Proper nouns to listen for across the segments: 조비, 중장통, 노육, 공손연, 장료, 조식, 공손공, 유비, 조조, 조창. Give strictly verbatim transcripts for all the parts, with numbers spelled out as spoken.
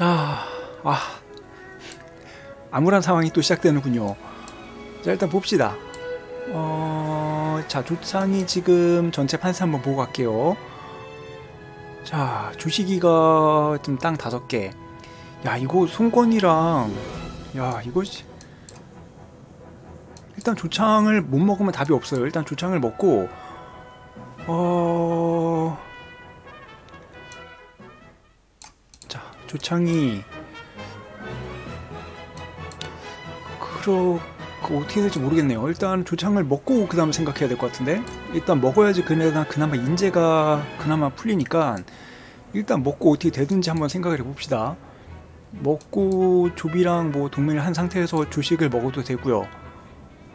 자, 아, 암울한 상황이 또 시작되는군요. 자, 일단 봅시다. 어, 자, 조상이 지금 전체 판세 한번 보고 갈게요. 자, 조식이가 지금 땅 다섯 개. 야, 이거 송건이랑, 야, 이거 일단 조창을 못 먹으면 답이 없어요. 일단 조창을 먹고, 어, 자, 조창이 그러 그 어떻게 될지 모르겠네요. 일단 조창을 먹고 그 다음에 생각해야 될 것 같은데, 일단 먹어야지 그나마, 그나마 인재가 그나마 풀리니까 일단 먹고 어떻게 되든지 한번 생각을 해봅시다. 먹고 조비랑 뭐 동맹을 한 상태에서 조식을 먹어도 되고요.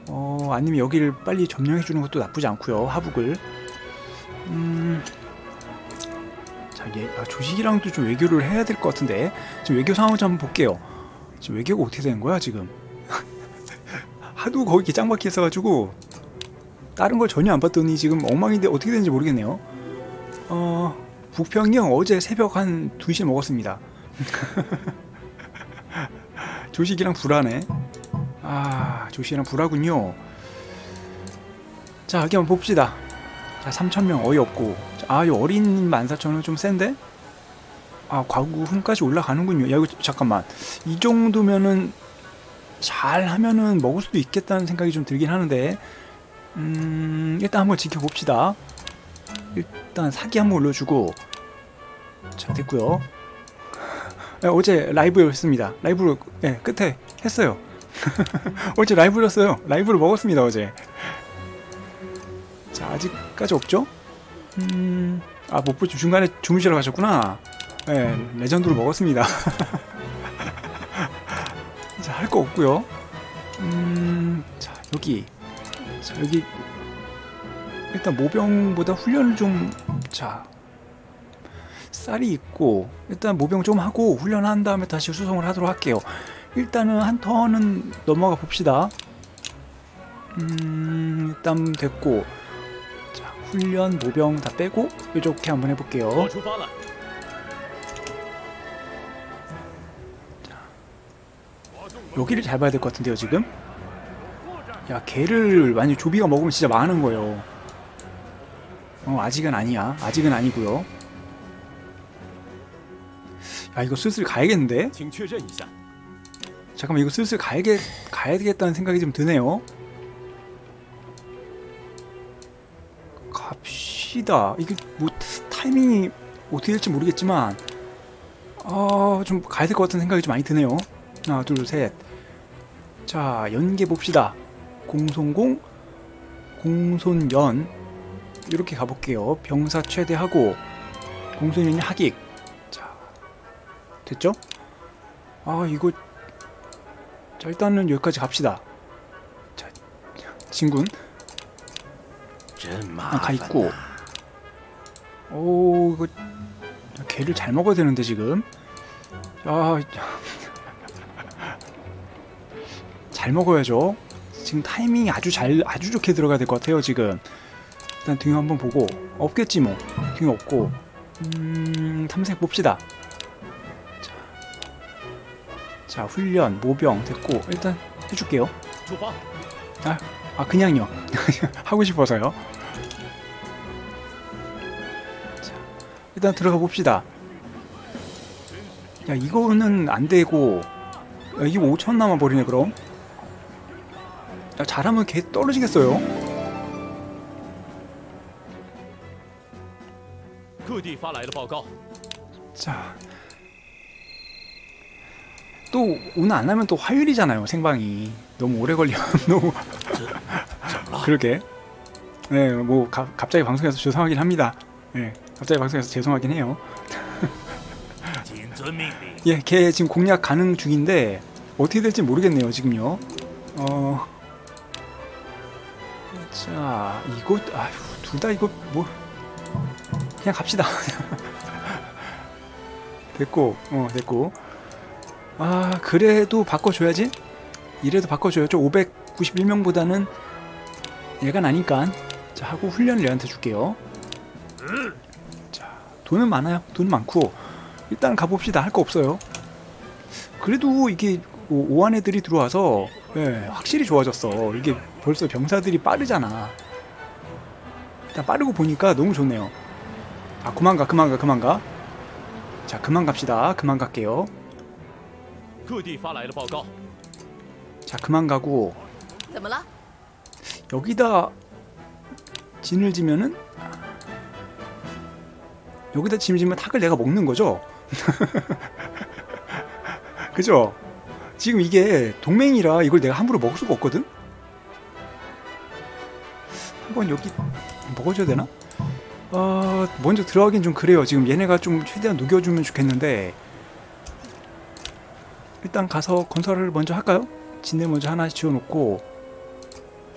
어, 아니면 여기를 빨리 점령해주는 것도 나쁘지 않고요. 하북을. 음... 자, 얘, 아, 조식이랑도 좀 외교를 해야 될 것 같은데, 지금 외교 상황을 좀 한번 볼게요. 지금 외교가 어떻게 되는 거야 지금? 하도 거기 짱박히 있어가지고 다른 걸 전혀 안 봤더니 지금 엉망인데 어떻게 되는지 모르겠네요. 어, 북평령 어제 새벽 한 두 시에 먹었습니다. 조식이랑 불하네. 아, 조식이랑 불하군요. 자, 여기 한번 봅시다. 자, 삼천 명 어이없고. 아, 이 어린 만 사천 원 좀 센데? 아, 과구 훈까지 올라가는군요. 야, 이거 잠깐만. 이 정도면은 잘하면은 먹을 수도 있겠다는 생각이 좀 들긴 하는데, 음, 일단 한번 지켜봅시다. 일단 사기 한번 올려주고. 자, 됐고요. 네, 어제 라이브였습니다. 라이브로, 네, 끝에 했어요. 어제 라이브였어요. 라이브로 먹었습니다, 어제. 자, 아직까지 없죠? 음, 아, 못 보죠. 중간에 주무시러 가셨구나. 네, 레전드로 먹었습니다. 자, 할 거 없고요. 음, 자, 여기, 자, 여기 일단 모병보다 훈련을 좀, 자, 쌀이 있고 일단 모병 좀 하고 훈련한 다음에 다시 수송을 하도록 할게요. 일단은 한 턴은 넘어가 봅시다. 음, 일단 됐고, 자, 훈련 모병 다 빼고 이렇게 한번 해볼게요. 자, 여기를 잘 봐야 될 것 같은데요 지금. 야, 개를 만약 조비가 먹으면 진짜 망하는 거예요. 어, 아직은 아니야. 아직은 아니고요. 아, 이거 슬슬 가야겠는데? 잠깐만, 이거 슬슬 가야겠, 가야 되겠다는 생각이 좀 드네요. 갑시다. 이게 뭐 타이밍이 어떻게 될지 모르겠지만, 아, 좀 가야 될 것 같은 생각이 좀 많이 드네요. 하나, 둘, 셋. 자, 연계 봅시다. 공손공, 공손연. 이렇게 가볼게요. 병사 최대하고, 공손연이 하객. 됐죠? 아, 이거, 자, 일단은 여기까지 갑시다. 자, 진군 아, 가 있고. 오, 이거 개를 잘 먹어야 되는데 지금. 아, 잘 먹어야죠. 지금 타이밍이 아주 잘, 아주 좋게 들어가야 될 것 같아요 지금. 일단 등유 한번 보고. 없겠지 뭐. 등유 없고. 음, 탐색 봅시다. 자, 훈련, 모병 됐고 일단 해줄게요. 아, 아 그냥요. 하고 싶어서요. 자, 일단 들어가 봅시다. 야, 이거는 안 되고. 야, 이거 오천 남아 버리네 그럼. 야, 잘하면 개 떨어지겠어요. 자. 또 오늘 안 하면 또 화요일이잖아요. 생방이 너무 오래 걸려. 너무 그렇게, 네, 뭐 가, 갑자기 방송에서 죄송하긴 합니다. 네, 갑자기 방송에서 죄송하긴 해요. 예, 걔 지금 공략 가능 중인데 어떻게 될지 모르겠네요 지금요. 어, 자, 이거 아휴, 둘 다 이거 뭐 그냥 갑시다. 됐고, 어, 됐고. 아, 그래도 바꿔줘야지? 이래도 바꿔줘야죠. 오백구십일 명보다는 얘가 나니까. 자, 하고 훈련을 얘한테 줄게요. 자, 돈은 많아요. 돈 많고. 일단 가봅시다. 할 거 없어요. 그래도 이게 오한 애들이 들어와서 예, 확실히 좋아졌어. 이게 벌써 병사들이 빠르잖아. 일단 빠르고 보니까 너무 좋네요. 아 그만가 그만가 그만가. 자 그만 갑시다. 그만 갈게요. 자 그만 가고 여기다 진을 지면은 여기다 진을 지면 탁을 내가 먹는 거죠? 그죠? 지금 이게 동맹이라 이걸 내가 함부로 먹을 수가 없거든? 한번 여기 먹어줘야 되나? 어, 먼저 들어가긴 좀 그래요. 지금 얘네가 좀 최대한 녹여주면 좋겠는데 일단 가서 건설을 먼저 할까요? 진을 먼저 하나 지어놓고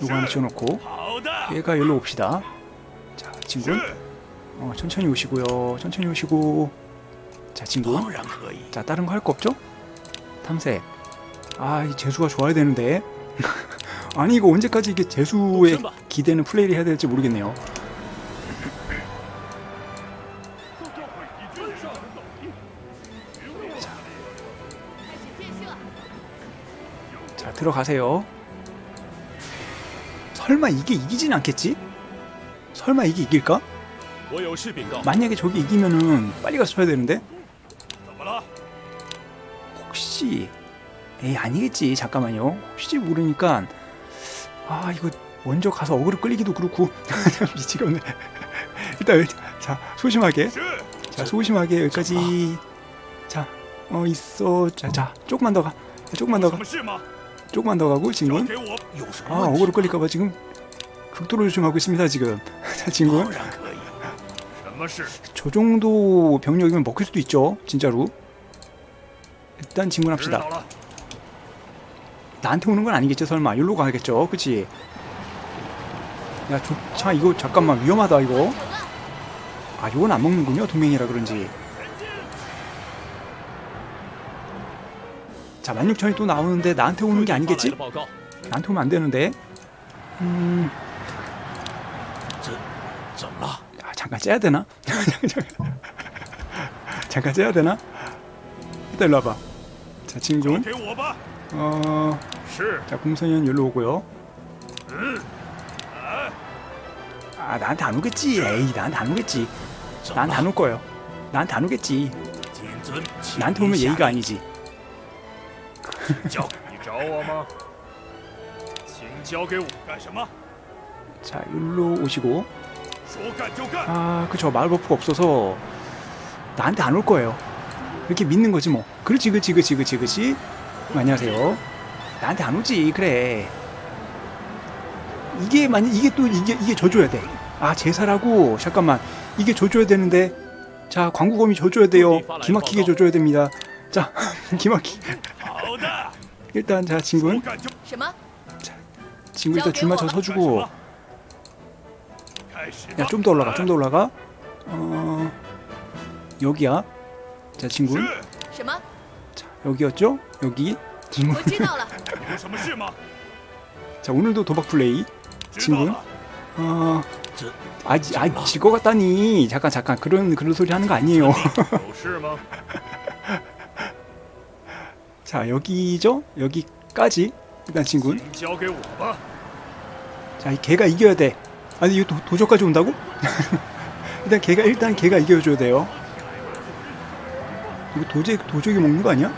요거 하나 지어놓고 얘가 여기로 옵시다. 자 친구 어, 천천히 오시고요. 천천히 오시고 자 친구 자 다른 거 할 거 없죠? 탐색 아 이 재수가 좋아야 되는데 아니 이거 언제까지 이게 재수에 기대는 플레이를 해야 될지 모르겠네요. 들어가세요. 설마 이게 이기진 않겠지? 설마 이게 이길까? 만약에 저기 이기면은 빨리 가서 쳐야 되는데? 혹시 에이 아니겠지. 잠깐만요. 혹시 모르니까 아 이거 먼저 가서 어그로 끌리기도 그렇고 미치겠네. 일단 자 소심하게 자 소심하게 여기까지 자 어 있어 자 자 조금만 더 가 조금만 더 가 조금만 더 가고 지금 아 어그로 끌릴까봐 지금 극도로 조심하고 있습니다 지금. 자 지금 저 정도 병력이면 먹힐 수도 있죠 진짜로. 일단 진군합시다. 나한테 오는 건 아니겠죠 설마. 여기로 가겠죠 그치. 야 자 이거 잠깐만 위험하다 이거. 아 이건 안 먹는군요 동맹이라 그런지. 자 만 육천이 또 나오는데 나한테 오는 게 아니겠지? 나한테 오면 안 되는데. 음. 아, 잠깐 째야 되나? 잠깐 째야 되나? 일단 일로 와봐. 자 친구. 어. 자 공선현 일로 오고요. 아 나한테 안 오겠지. 에이 나한테 안 오겠지. 나한테 안 올 거예요. 나한테 안 오겠지. 나한테 오면 예의가 아니지. 자, 일로 오시고 아, 그쵸. 마을 버프가 없어서 나한테 안 올 거예요. 이렇게 믿는 거지 뭐. 그렇지, 그렇지, 그렇지, 그렇지, 그렇지. 안녕하세요. 나한테 안 오지, 그래. 이게 만약 이게 또 이게 이게 져줘야 돼. 아, 제사라고. 잠깐만. 이게 져줘야 되는데. 자, 광구검이 져줘야 돼요. 기막히게 져줘야 됩니다. 자, 기막히. 일단 자 친구 자 친구 일단 줄 맞춰 서주고 야 좀 더 올라가 좀 더 올라가 어 여기야. 자 친구 자 여기였죠 여기 친구 자 오늘도 도박 플레이 친구 어 아직 아직 질 것 같다니. 잠깐 잠깐 그런 그런 소리 하는 거 아니에요. 자 여기죠? 여기까지 일단 친구 자 이 개가 이겨야 돼. 아니 이거 도, 도저까지 온다고? 일단 개가 일단 개가 이겨줘야 돼요. 이거 도저, 도저기 먹는 거 아니야?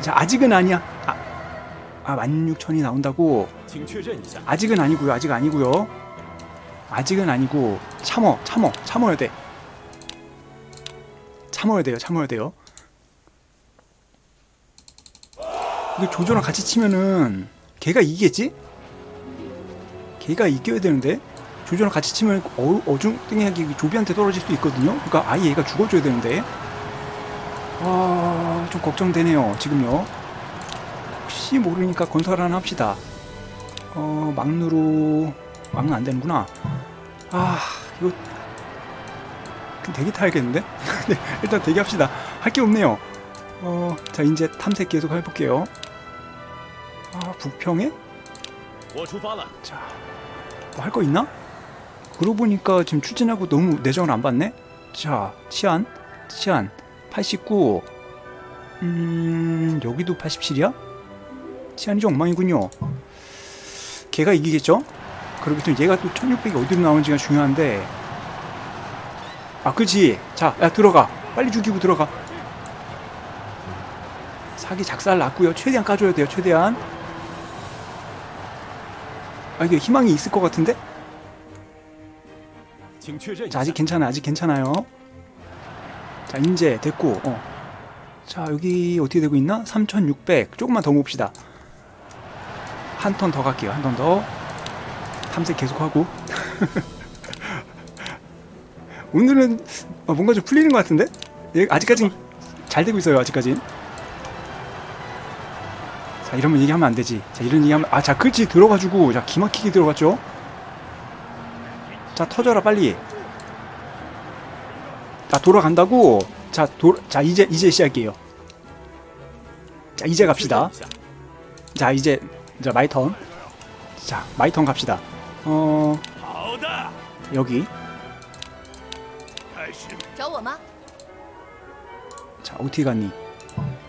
자 아직은 아니야. 아, 아 만 육천이 나온다고? 아직은 아니고요. 아직 아니고요. 아직은 아니고 참어 참어 참어야 돼. 참어야 돼요. 참어야 돼요. 근데 조조랑 같이 치면은 걔가 이기겠지? 걔가 이겨야 되는데 조조랑 같이 치면 어, 어중등하게 조비한테 떨어질 수도 있거든요? 그러니까 아예 얘가 죽어줘야 되는데 아... 좀 걱정되네요 지금요. 혹시 모르니까 건설 하나 합시다. 어... 막루로... 막루 안 되는구나. 아... 이거... 대기 타야겠는데? 일단 대기합시다. 할 게 없네요. 어, 자 이제 탐색 계속 해볼게요. 아 북평에? 자 뭐 할 거 있나? 그러고 보니까 지금 추진하고 너무 내정을 안 받네? 자 치안 치안 팔십구 음... 여기도 팔십칠이야? 치안이 좀 엉망이군요. 걔가 이기겠죠? 그러고부터 얘가 또 천육백이 어디로 나오는지가 중요한데, 아 그렇지. 자, 야 들어가. 빨리 죽이고 들어가. 사기 작살 났고요. 최대한 까줘야 돼요. 최대한. 아 이게 희망이 있을 것 같은데? 자, 아직 괜찮아. 아직 괜찮아요. 자, 이제 됐고. 어. 자, 여기 어떻게 되고 있나? 삼천육백. 조금만 더 봅시다. 한 턴 더 갈게요. 한 턴 더. 탐색 계속하고. 오늘은 뭔가 좀 풀리는 것 같은데? 아직까진 잘 되고 있어요. 아직까진. 자, 이러면 얘기하면 안 되지. 자, 이런 얘기하면. 아, 자, 글씨 들어가지고. 자, 기막히게 들어갔죠? 자, 터져라, 빨리. 자, 돌아간다고. 자, 도, 자 이제 이제 시작이에요. 자, 이제 갑시다. 자, 이제 자 마이턴. 자, 마이턴 갑시다. 어 여기. 자, 어떻게 갔니?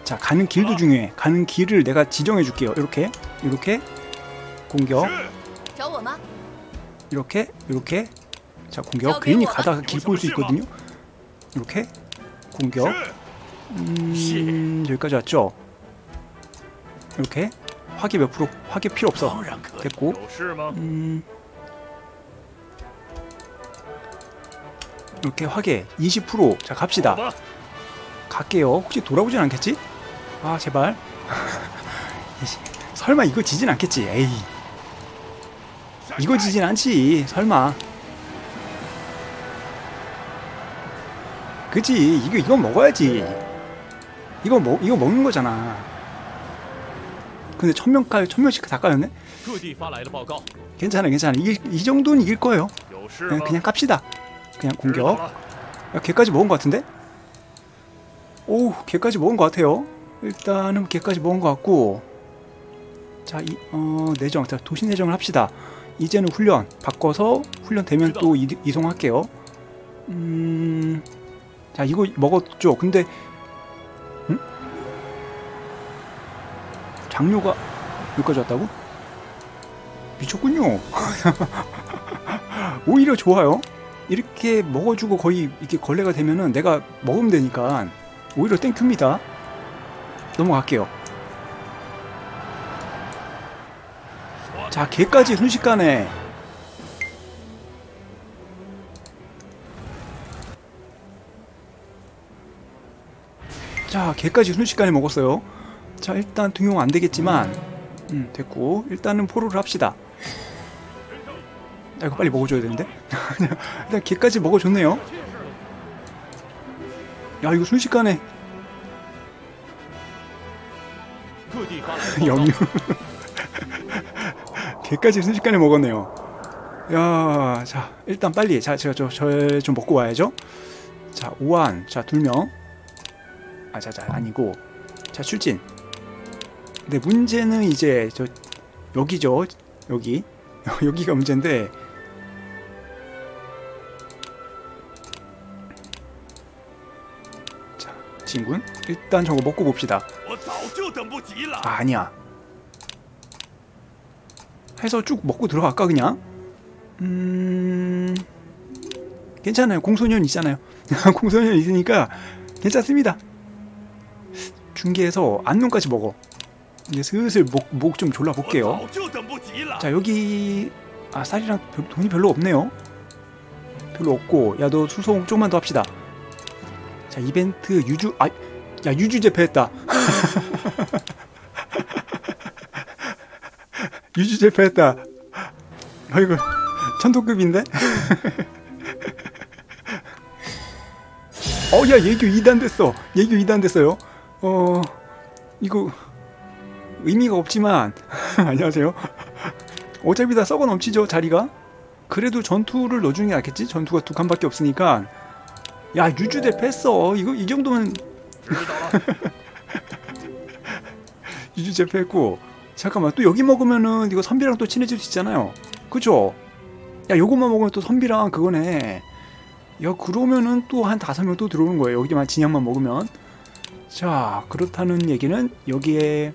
자, 가는 길도 중요해. 가는 길을 내가 지정해 줄게요. 이렇게, 이렇게 공격. 이렇게, 이렇게. 자, 공격. 괜히 가다가 길 볼 수 있거든요. 이렇게. 공격. 음... 여기까지 왔죠? 이렇게. 화기 몇 프로? 화기 필요 없어. 됐고. 음... 이렇게 화기 이십 프로. 자, 갑시다. 갈게요. 혹시 돌아오진 않겠지? 아, 제발. 설마 이거 지진 않겠지? 에이. 이거 지진 않지. 설마. 그치, 이거, 이거 먹어야지. 이거 먹, 이거 먹는 거잖아. 근데 천명 까, 천명씩 다 까였네? 괜찮아, 괜찮아. 이, 이 정도는 이길 거예요. 그냥, 그냥 깝시다. 그냥 공격. 야, 걔까지 먹은 것 같은데? 오우, 걔까지 먹은 것 같아요. 일단은 걔까지 먹은 것 같고. 자, 이, 어, 내정. 자, 도시 내정을 합시다. 이제는 훈련. 바꿔서 훈련 되면 또 이, 이송할게요. 음. 자, 이거 먹었죠. 근데 응? 장료가 여기까지 왔다고? 미쳤군요. 오히려 좋아요. 이렇게 먹어주고 거의 이렇게 걸레가 되면은 내가 먹으면 되니까 오히려 땡큐입니다. 넘어갈게요. 자, 걔까지 순식간에. 자, 걔까지 순식간에 먹었어요. 자, 일단 등용 안되겠지만 음, 됐고. 일단은 포로를 합시다. 자, 이거 빨리 먹어줘야 되는데. 일단 걔까지 먹어줬네요. 야, 이거 순식간에 염유. 걔까지 순식간에 먹었네요. 야, 자, 일단 빨리. 자, 제가 저, 저 좀 먹고 와야죠. 자, 오한. 자, 두 명. 아, 자, 자, 아니고. 자, 출진. 근데 문제는 이제 저 여기죠. 여기. 여기가 문제인데. 자, 진군. 일단 저거 먹고 봅시다. 아, 아니야. 해서 쭉 먹고 들어갈까 그냥? 음. 괜찮아요. 공소년 있잖아요. 공소년 있으니까 괜찮습니다. 중계에서 안면까지 먹어. 이제 슬슬 목 목 좀 졸라 볼게요. 자, 여기. 아, 쌀이랑 별로, 돈이 별로 없네요. 별로 없고. 야, 너 수송 조금만 더 합시다. 자, 이벤트 유주. 아, 야, 유주제 패했다. 유주제 패했다. 아이고, 천도급인데. 어, 야, 예교 이 단 됐어. 예교 이 단 됐어요. 어... 이거... 의미가 없지만... 안녕하세요. 어차피 다 썩어 넘치죠, 자리가? 그래도 전투를 넣어주는 게 낫겠지? 전투가 두 칸밖에 없으니까. 야, 유주대 패했어. 이거 이 정도면... 유주대 패했고. 잠깐만, 또 여기 먹으면은 이거 선비랑 또 친해질 수 있잖아요. 그쵸? 야, 요것만 먹으면 또 선비랑 그거네. 야, 그러면은 또 한 다섯 명 또 들어오는 거예요. 여기만 진양만 먹으면. 자, 그렇다는 얘기는 여기에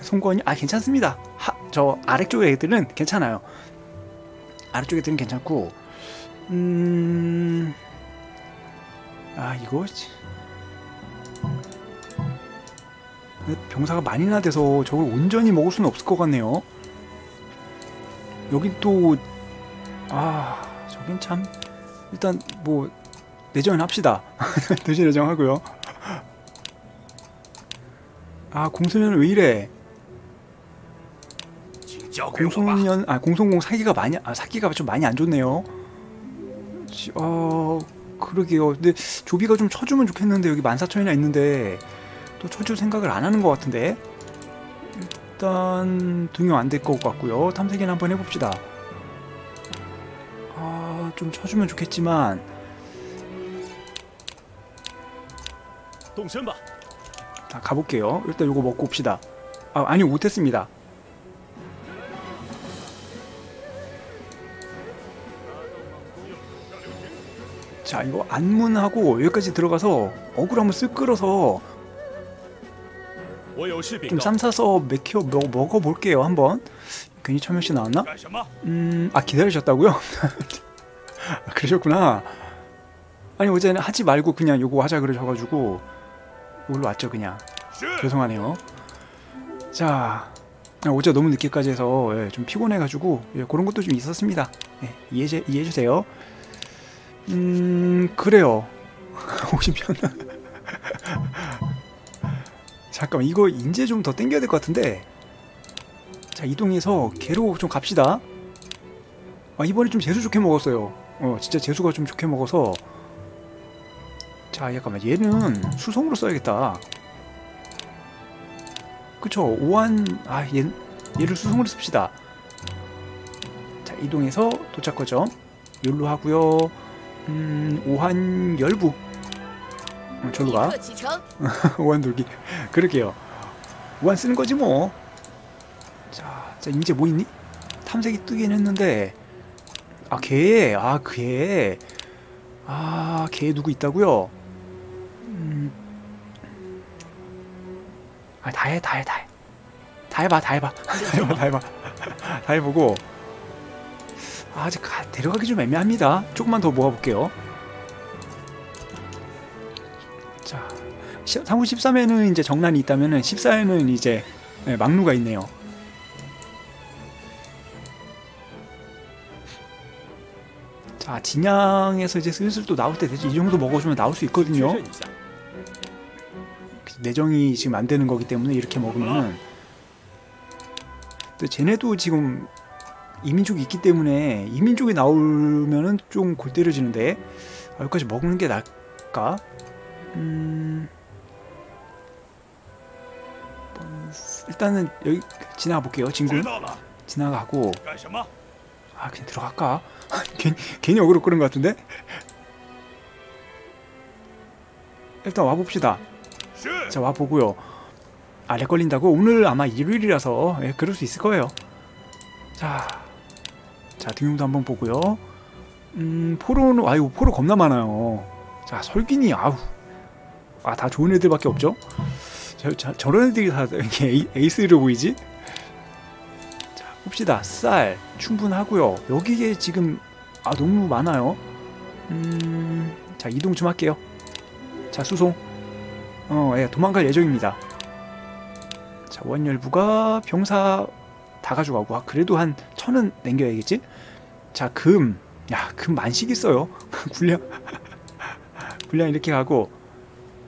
송건이 아 괜찮습니다. 하, 저 아래쪽 애들은 괜찮아요. 아래쪽 애들은 괜찮고, 음, 아 이거 병사가 많이나 돼서 저걸 온전히 먹을 수는 없을 것 같네요. 여긴 또 아 저긴 참 일단 뭐 내전 합시다. 내전 내정하고요. 아 공소년 왜 이래? 공소년 아 공손공 사기가 많이 아 사기가 좀 많이 안 좋네요. 어 그러게요. 근데 조비가 좀 쳐주면 좋겠는데 여기 만사천이나 있는데 또 쳐줄 생각을 안 하는 것 같은데 일단 등용 안 될 것 같고요. 탐색이나 한번 해봅시다. 아 좀 쳐주면 좋겠지만 동선봐. 자 가볼게요. 일단 요거 먹고 옵시다. 아 아니 못했습니다. 자 이거 안문하고 여기까지 들어가서 어그로 한번 쓱 끌어서 좀 쌈싸서 맥혀 먹, 먹어볼게요 한번. 괜히 천명씨 나왔나? 음... 아 기다리셨다고요? 그러셨구나. 아니 어제는 하지 말고 그냥 요거 하자 그러셔가지고 이걸로 왔죠 그냥. 죄송하네요. 자 어제 너무 늦게까지 해서 예, 좀 피곤해가지고 예, 그런 것도 좀 있었습니다. 예, 이해해, 이해해주세요. 음... 그래요. 오십 편 잠깐만 이거 인제 좀 더 땡겨야 될 것 같은데. 자 이동해서 개로 좀 갑시다. 아 이번에 좀 재수 좋게 먹었어요. 어 진짜 재수가 좀 좋게 먹어서. 자 잠깐만 얘는 수송으로 써야겠다 그쵸. 오한 아 얘, 얘를 수송으로 씁시다. 자 이동해서 도착 거점 열로 하고요. 음... 오한 열부 어, 절로가 오한 돌기 그럴게요. 오한 쓰는거지 뭐. 자, 자 이제 뭐있니? 탐색이 뜨긴 했는데 아 걔! 아 걔! 아 걔 누구 있다고요? 음... 아 다해 다해 다해 다 해봐 다 해봐 다 해봐 다 해봐 다 해보고 아, 아직 가, 데려가기 좀 애매합니다. 조금만 더 모아볼게요. 자, 상호 십삼에는 이제 정란이 있다면은 십사에는 이제 네, 막루가 있네요. 자, 진양에서 이제 슬슬 또 나올 때 되지. 이 정도 먹어주면 나올 수 있거든요. 내정이 지금 안 되는 거기 때문에 이렇게 먹으면은. 근데 쟤네도 지금 이민족이 있기 때문에 이민족이 나오면은 좀 골때려 지는데 아, 여기까지 먹는 게 나을까? 음... 일단은 여기 지나가 볼게요. 진군 지나가고 아 그냥 들어갈까? 괜히, 괜히 어그로 끄는 것 같은데? 일단 와봅시다. 자 와보고요. 아 렉 걸린다고? 오늘 아마 일요일이라서 예, 그럴 수 있을 거예요. 자 자 등용도 한번 보고요. 음 포로는 아유 포로 겁나 많아요. 자 설기니 아우 아 다 좋은 애들밖에 없죠. 저, 저, 저런 애들이 다 이렇게 에이스로 보이지. 자 봅시다. 쌀 충분하고요. 여기에 지금 아 너무 많아요. 음 자 이동 좀 할게요. 자 수송 어 예 도망갈 예정입니다. 자 원열부가 병사 다 가져가고 아 그래도 한 천은 남겨야겠지? 자 금 야 금 만씩 있어요. 분량 분량 이렇게 가고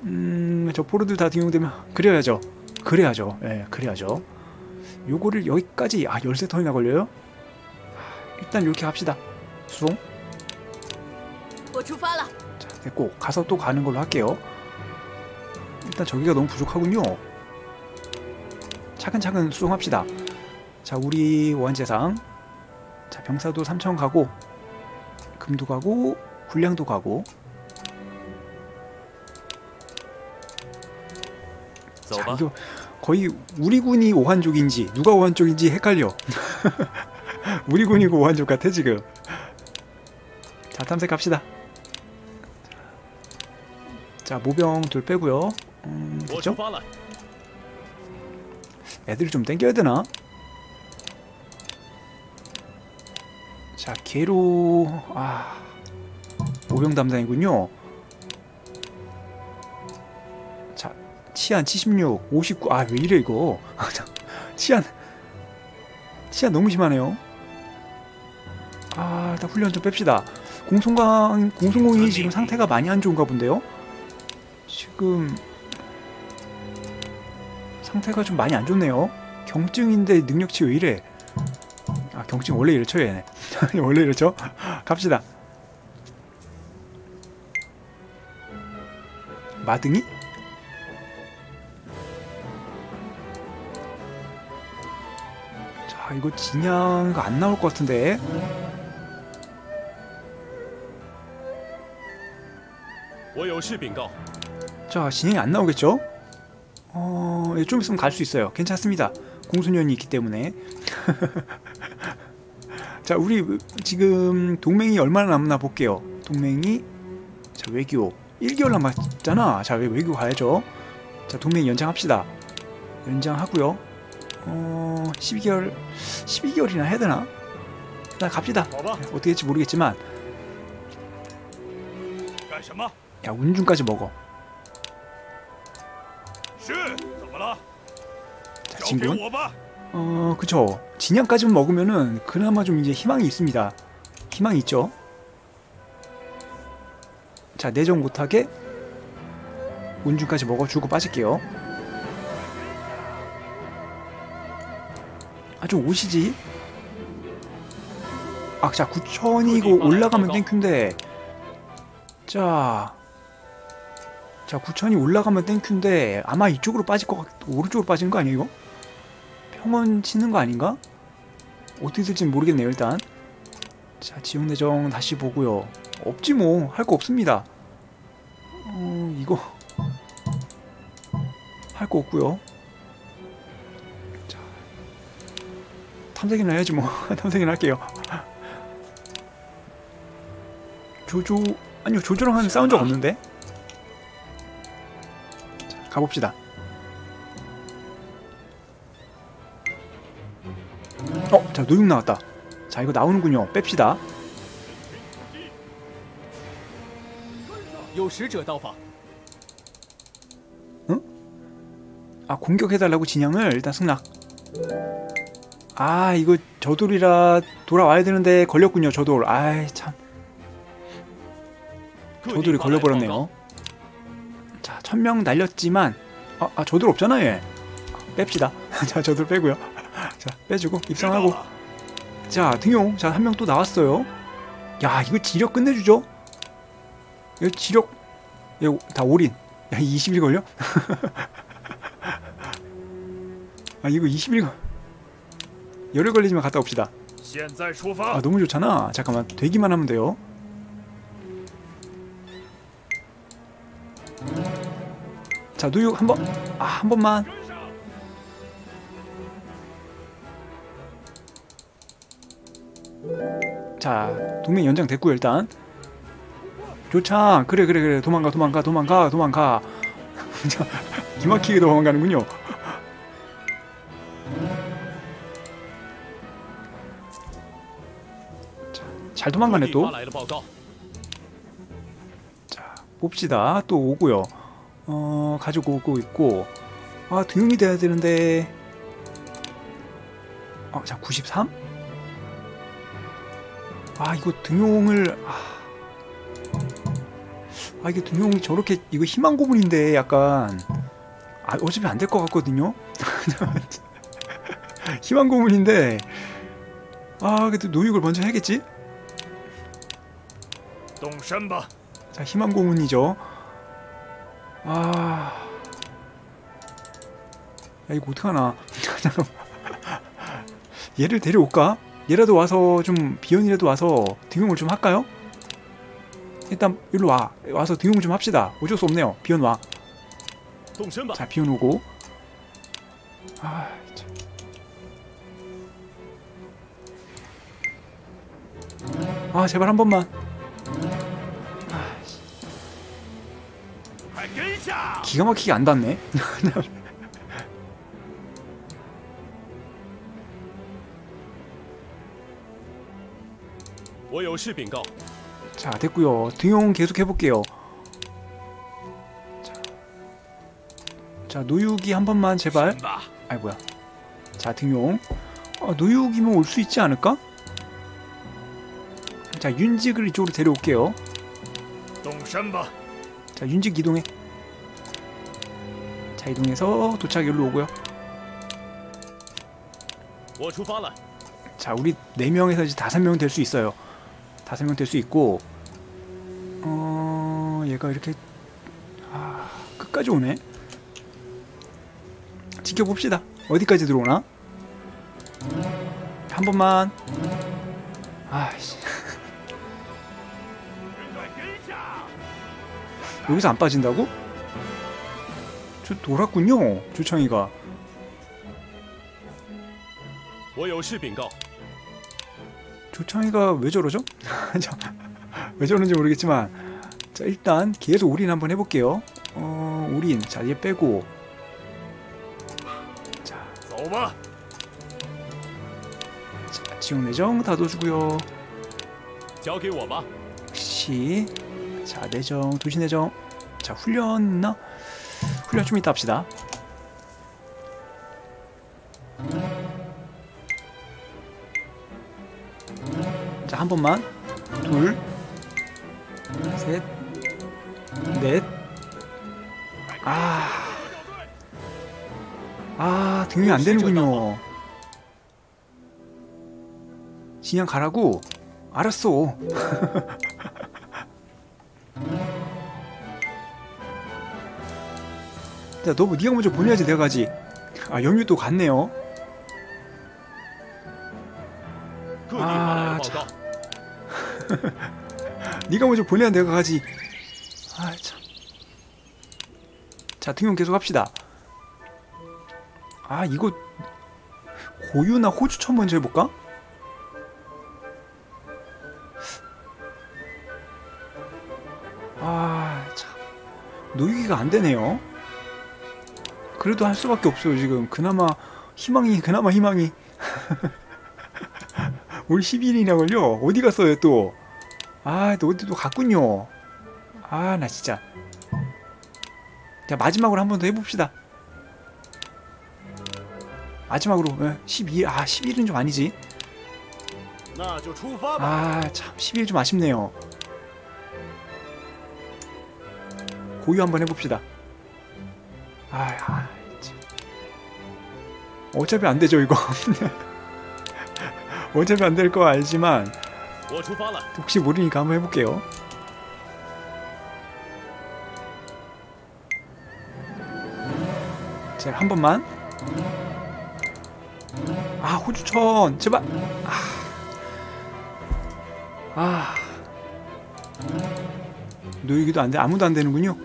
음 저 포로들 다 등용되면 그래야죠 그래야죠 예 그래야죠. 요거를 여기까지 아 십삼 턴이나 걸려요? 일단 이렇게 합시다. 수송 자 됐고 가서 또 가는 걸로 할게요. 일단 저기가 너무 부족하군요. 차근차근 수송합시다. 자 우리 원재상 자 병사도 삼천 가고 금도 가고 군량도 가고 자 이거 거의 우리 군이 오한족인지 누가 오한족인지 헷갈려. 우리 군이고 오한족 같아 지금. 자 탐색합시다. 자 모병 둘 빼고요. 음, 됐죠? 애들 좀 땡겨야 되나? 자, 개로... 아... 보병담당이군요. 자, 치안 칠십육, 오십구... 아, 왜 이래 이거. 치안... 치안 너무 심하네요. 아, 일단 훈련 좀 뺍시다. 공손공, 공손공이 지금 상태가 많이 안 좋은가 본데요? 지금... 상태가 좀 많이 안 좋네요. 경증인데 능력치 왜 이래? 아, 경증 원래 이렇죠, 얘네. 원래 이렇죠? 갑시다. 마등이? 자, 이거 진양가 안 나올 것 같은데. 자, 진양이 안 나오겠죠? 어... 좀 있으면 갈 수 있어요. 괜찮습니다. 공소년이 있기 때문에. 자, 우리 지금 동맹이 얼마나 남나 볼게요. 동맹이, 자, 외교 일 개월 남았잖아. 자, 외교 가야죠. 자, 동맹 연장합시다. 연장하고요. 어... 십이 개월... 십이 개월이나 해야 되나? 일단 갑시다. 어떻게 될지 모르겠지만, 야, 운중까지 먹어. 자, 진군. 어, 그쵸. 진양까지만 먹으면은 그나마 좀 이제 희망이 있습니다. 희망이 있죠. 자, 내정 못하게 운중까지 먹어주고 빠질게요. 아, 좀 오시지. 아, 자, 구천이고 올라가면 땡큐인데. 자, 자, 구천이 올라가면 땡큐인데 아마 이쪽으로 빠질 것 같... 오른쪽으로 빠지는 거 아니에요? 평원 치는 거 아닌가? 어떻게 될지는 모르겠네요. 일단 자, 지역내정 다시 보고요. 없지 뭐, 할 거 없습니다. 어... 이거 할 거 없고요. 자, 탐색이나 해야지 뭐. 탐색이나 할게요. 조조... 아니요, 조조랑 하면 싸운 적 없는데? 가봅시다. 어? 자, 노육 나왔다. 자, 이거 나오는군요. 뺍시다. 응? 아, 공격해달라고 진양을. 일단 승낙. 아, 이거 저돌이라 돌아와야 되는데 걸렸군요. 저돌. 아이, 참, 저돌이 걸려버렸네요. 자, 천명 날렸지만, 아, 아, 저들 없잖아 얘. 아, 뺍시다. 자, 저들 빼고요. 자, 빼주고 입성하고. 자, 등용. 자, 한 명 또 나왔어요. 야, 이거 지력 끝내주죠. 이거 지력, 이거 다 올인. 야, 이십 일 걸려? 아, 이거 이십 일 열흘 걸리지만 갔다 옵시다. 아, 너무 좋잖아. 잠깐만, 되기만 하면 돼요. 자, 노육 한 번. 아, 한 번만. 자, 동맹 연장 됐고요. 일단 조창. 그래 그래 그래. 도망가 도망가 도망가 도망가. 기막히게 도망가는군요. 자, 잘 도망가네 또. 자, 봅시다. 또 오고요. 어... 가지고 오고 있고. 아, 등용이 돼야 되는데. 아, 자, 구십삼? 아, 이거 등용을... 아, 아, 이게 등용이 저렇게... 이거 희망 고문인데 약간... 아, 어차피 안 될 것 같거든요? 희망 고문인데... 아, 그래도 노육을 먼저 해야겠지? 자, 희망 고문이죠. 아... 야, 이거 어떡하나. 얘를 데려올까? 얘라도 와서 좀, 비연이라도 와서 등용을 좀 할까요? 일단 일로 와. 와서 등용 좀 합시다. 어쩔 수 없네요. 비연 와. 자, 비연 오고. 아... 참. 아, 제발 한 번만. 기가 막히게 안 닿네. 자, 됐고요. 등용 계속 해볼게요. 자, 자 노유기 한 번만 제발. 아이 뭐야. 자, 등용. 어, 노유기면 올 수 있지 않을까? 자, 윤직을 이쪽으로 데려올게요. 자, 윤직 이동해. 자, 이동해서 도착 여기로 오고요. 자, 우리 네 명에서 이제 다섯 명 될 수 있어요. 다섯 명 될 수 있고, 어... 얘가 이렇게... 아... 끝까지 오네? 지켜봅시다. 어디까지 들어오나? 한 번만. 아이씨... 여기서 안 빠진다고? 저 돌았군요, 조창이가. 조창이가 왜 저러죠? 왜 저러는지 모르겠지만, 자, 일단 계속 올인 한번 해볼게요. 어, 올인. 자, 얘 빼고. 자, 자 지옥내정 다 넣어주고요. 시. 자, 내정, 도시내정. 자, 훈련나? 훈련 좀 이따 합시다. 자, 한 번만. 둘, 셋, 넷. 아, 아, 등용이 안 되는군요. 그냥 가라고? 알았어. 자, 너 네가 먼저 보내야지 내가 가지. 아, 영유 또 갔네요. 아, 참. 네가 먼저 보내야 내가 가지. 아, 참. 자, 등용 계속 합시다. 아, 이거 고유나 호주천 먼저 해볼까? 아, 참. 노유기가 안 되네요. 그래도 할 수밖에 없어요 지금. 그나마 희망이, 그나마 희망이. 올 십일이냐고요? 어디 갔어요 또? 아, 또 어디 또 갔군요. 아, 나 진짜. 자, 마지막으로 한 번 더 해봅시다. 마지막으로 십이. 아, 십일은 좀 아니지. 아, 참. 십일 좀 아쉽네요. 고유 한번 해봅시다. 아, 어차피 안 되죠 이거. 어차피 안 될 거 알지만 혹시 모르니까 한번 해볼게요. 자, 한 번만. 아, 호주천 제발. 아, 아. 노이기도 안 돼. 아무도 안 되는군요.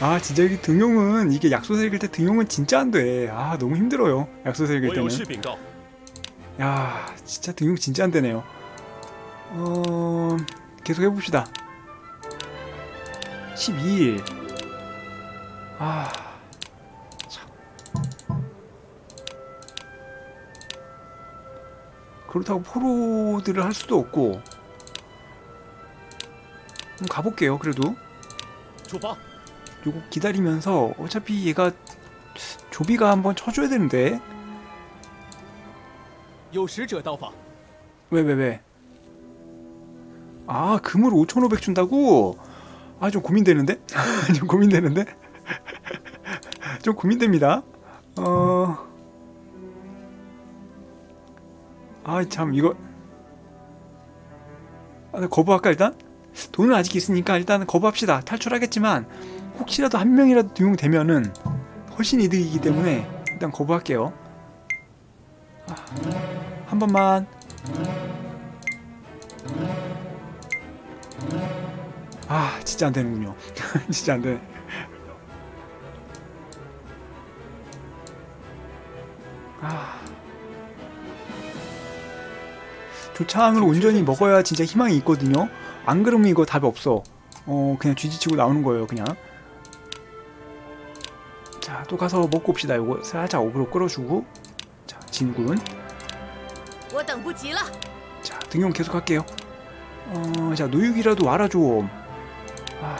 아, 진짜 이게 등용은, 이게 약소서 읽을 때 등용은 진짜 안 돼. 아, 너무 힘들어요 약소서 읽을 때는. 야, 진짜 등용 진짜 안 되네요. 어... 계속 해봅시다. 십이 일. 아... 참... 그렇다고 포로드를 할 수도 없고. 그럼 가볼게요 그래도. 줘봐. 요거 기다리면서 어차피 얘가 조비가 한번 쳐줘야 되는데. 왜 왜 왜? 아, 금으로 오천오백 준다고? 아, 좀 고민되는데? 좀 고민되는데? 좀 고민됩니다. 어... 아, 참 이거... 아, 거부할까 일단? 돈은 아직 있으니까 일단 거부합시다. 탈출하겠지만 혹시라도 한 명이라도 등용되면은 훨씬 이득이기 때문에 일단 거부할게요. 아, 한 번만. 아, 진짜 안 되는군요. 진짜 안 돼. 아, 조창을 온전히 먹어야 진짜 희망이 있거든요. 안 그러면 이거 답이 없어. 어 그냥 쥐지치고 나오는 거예요 그냥. 자, 또 가서 먹고 옵시다. 요거 살짝 어그로 끌어주고. 자, 진군. 자, 등용 계속 할게요. 어, 자, 노육이라도 와라 좀. 아.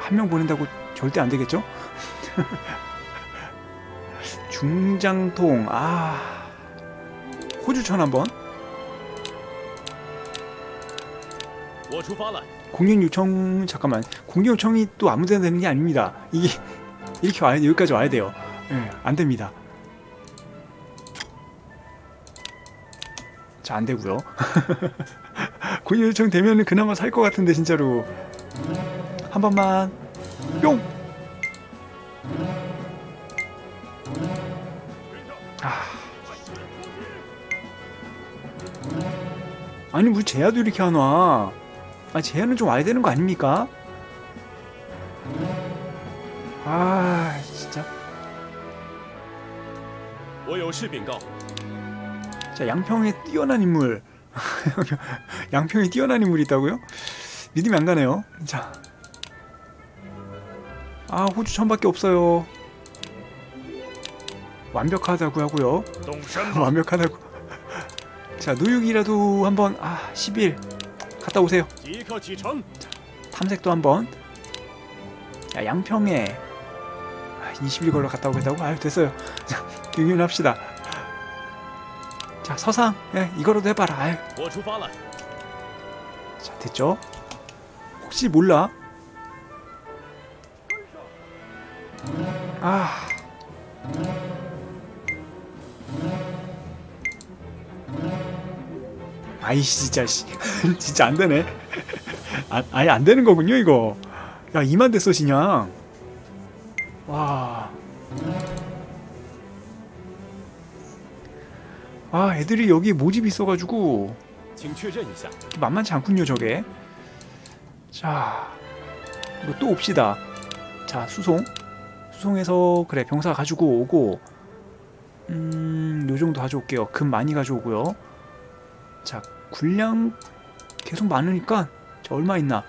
한 명 보낸다고 절대 안 되겠죠? 중장통. 아. 호주천 한번. 공연 요청, 잠깐만. 공연 요청이 또 아무데나 되는 게 아닙니다. 이게 이렇게 와야 돼요. 여기까지 와야 돼요. 예, 안 됩니다. 자, 안 되고요. 공연 요청 되면은 그나마 살 것 같은데 진짜로. 한 번만. 뿅. 아. 아니, 왜 제야도 이렇게 안 와? 아, 제야는 좀 와야 되는 거 아닙니까? 아, 진짜. 자, 양평에 뛰어난 인물. 양평에 뛰어난 인물이 있다고요? 믿음이 안 가네요. 자. 아, 호주천밖에 없어요. 완벽하다고 하고요. 완벽하다고. 자, 노육이라도 한번. 아, 십일 갔다 오세요. 자, 탐색도 한번. 야, 양평에. 아, 이십일 걸로 갔다 오겠다고? 아유, 됐어요. 자, 등용합시다. 자, 서상. 예, 이거라도 해봐라. 아유. 자, 됐죠? 혹시 몰라? 아. 아이씨, 진짜, 씨. 진짜 안 되네. 아, 아예 안 되는 거군요, 이거. 야, 이만 됐어, 그냥. 와. 아, 애들이 여기 모집이 있어가지고. 만만치 않군요, 저게. 자. 이거 또 옵시다. 자, 수송. 수송해서, 그래, 병사 가지고 오고. 음, 요 정도 가져올게요. 금 많이 가져오고요. 자, 군량 계속 많으니까. 자, 얼마 있나?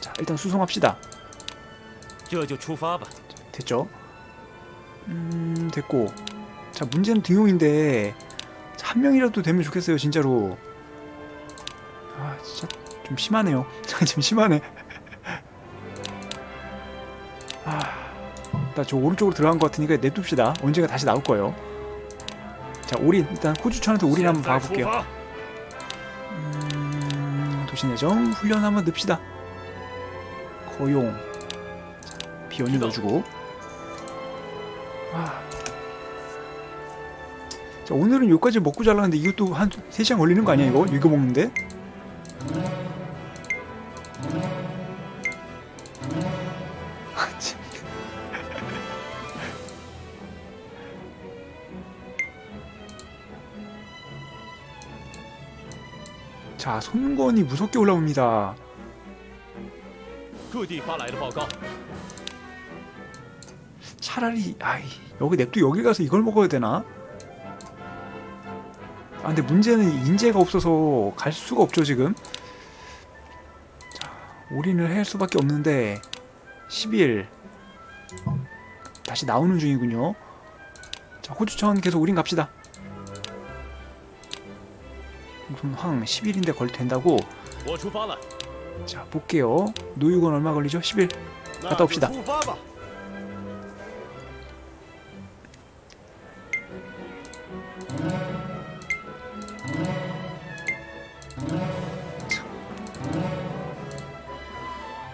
자, 일단 수송합시다. 자, 됐죠? 음, 됐고. 자, 문제는 등용인데. 자, 한 명이라도 되면 좋겠어요, 진짜로. 아, 진짜 좀 심하네요. 좀 심하네. 아, 나 저 오른쪽으로 들어간 것 같으니까 냅둡시다. 언젠가 다시 나올 거예요. 자, 올인. 일단 호주천한테 올인 한번 봐볼게요. 음, 도시내정 훈련 한번 넣읍시다. 거용. 자, 비언이 넣어주고. 아. 자, 오늘은 여기까지 먹고 잘라는데 이것도 한 세 시간 걸리는 거 아니야 이거? 이거 먹는데? 자, 손권이 무섭게 올라옵니다. 차라리 아이, 여기 냅두. 여기 가서 이걸 먹어야 되나? 아, 근데 문제는 인재가 없어서 갈 수가 없죠 지금. 자, 올인을 할 수밖에 없는데. 십일 다시 나오는 중이군요. 자, 호주천 계속 올인 갑시다. 황 십일인데 걸 된다고. 자, 볼게요. 노육은 얼마 걸리죠? 십일 갔다 옵시다.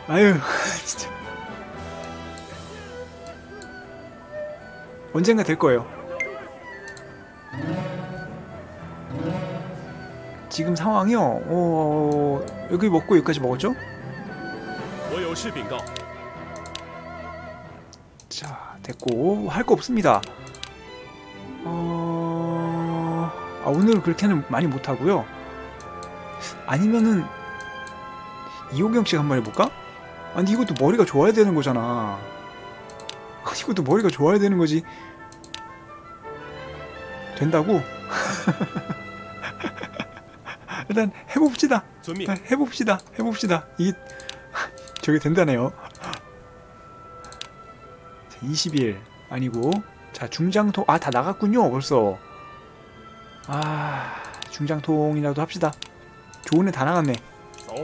아유, 진짜. 언젠가 될 거예요. 지금 상황이요. 어, 여기 먹고 여기까지 먹었죠? 자, 됐고. 할 거 없습니다. 어, 아, 오늘 그렇게는 많이 못 하고요. 아니면은 이호경 씨 한번 해볼까? 아니, 이것도 머리가 좋아야 되는 거잖아. 이것도 머리가 좋아야 되는 거지. 된다고? 일단 해봅시다. 일단 해봅시다. 해봅시다. 이게 저게 된다네요. 이십 일 아니고, 자 중장통, 아 다 나갔군요 벌써. 아 중장통이라도 합시다. 좋은 애 다 나갔네.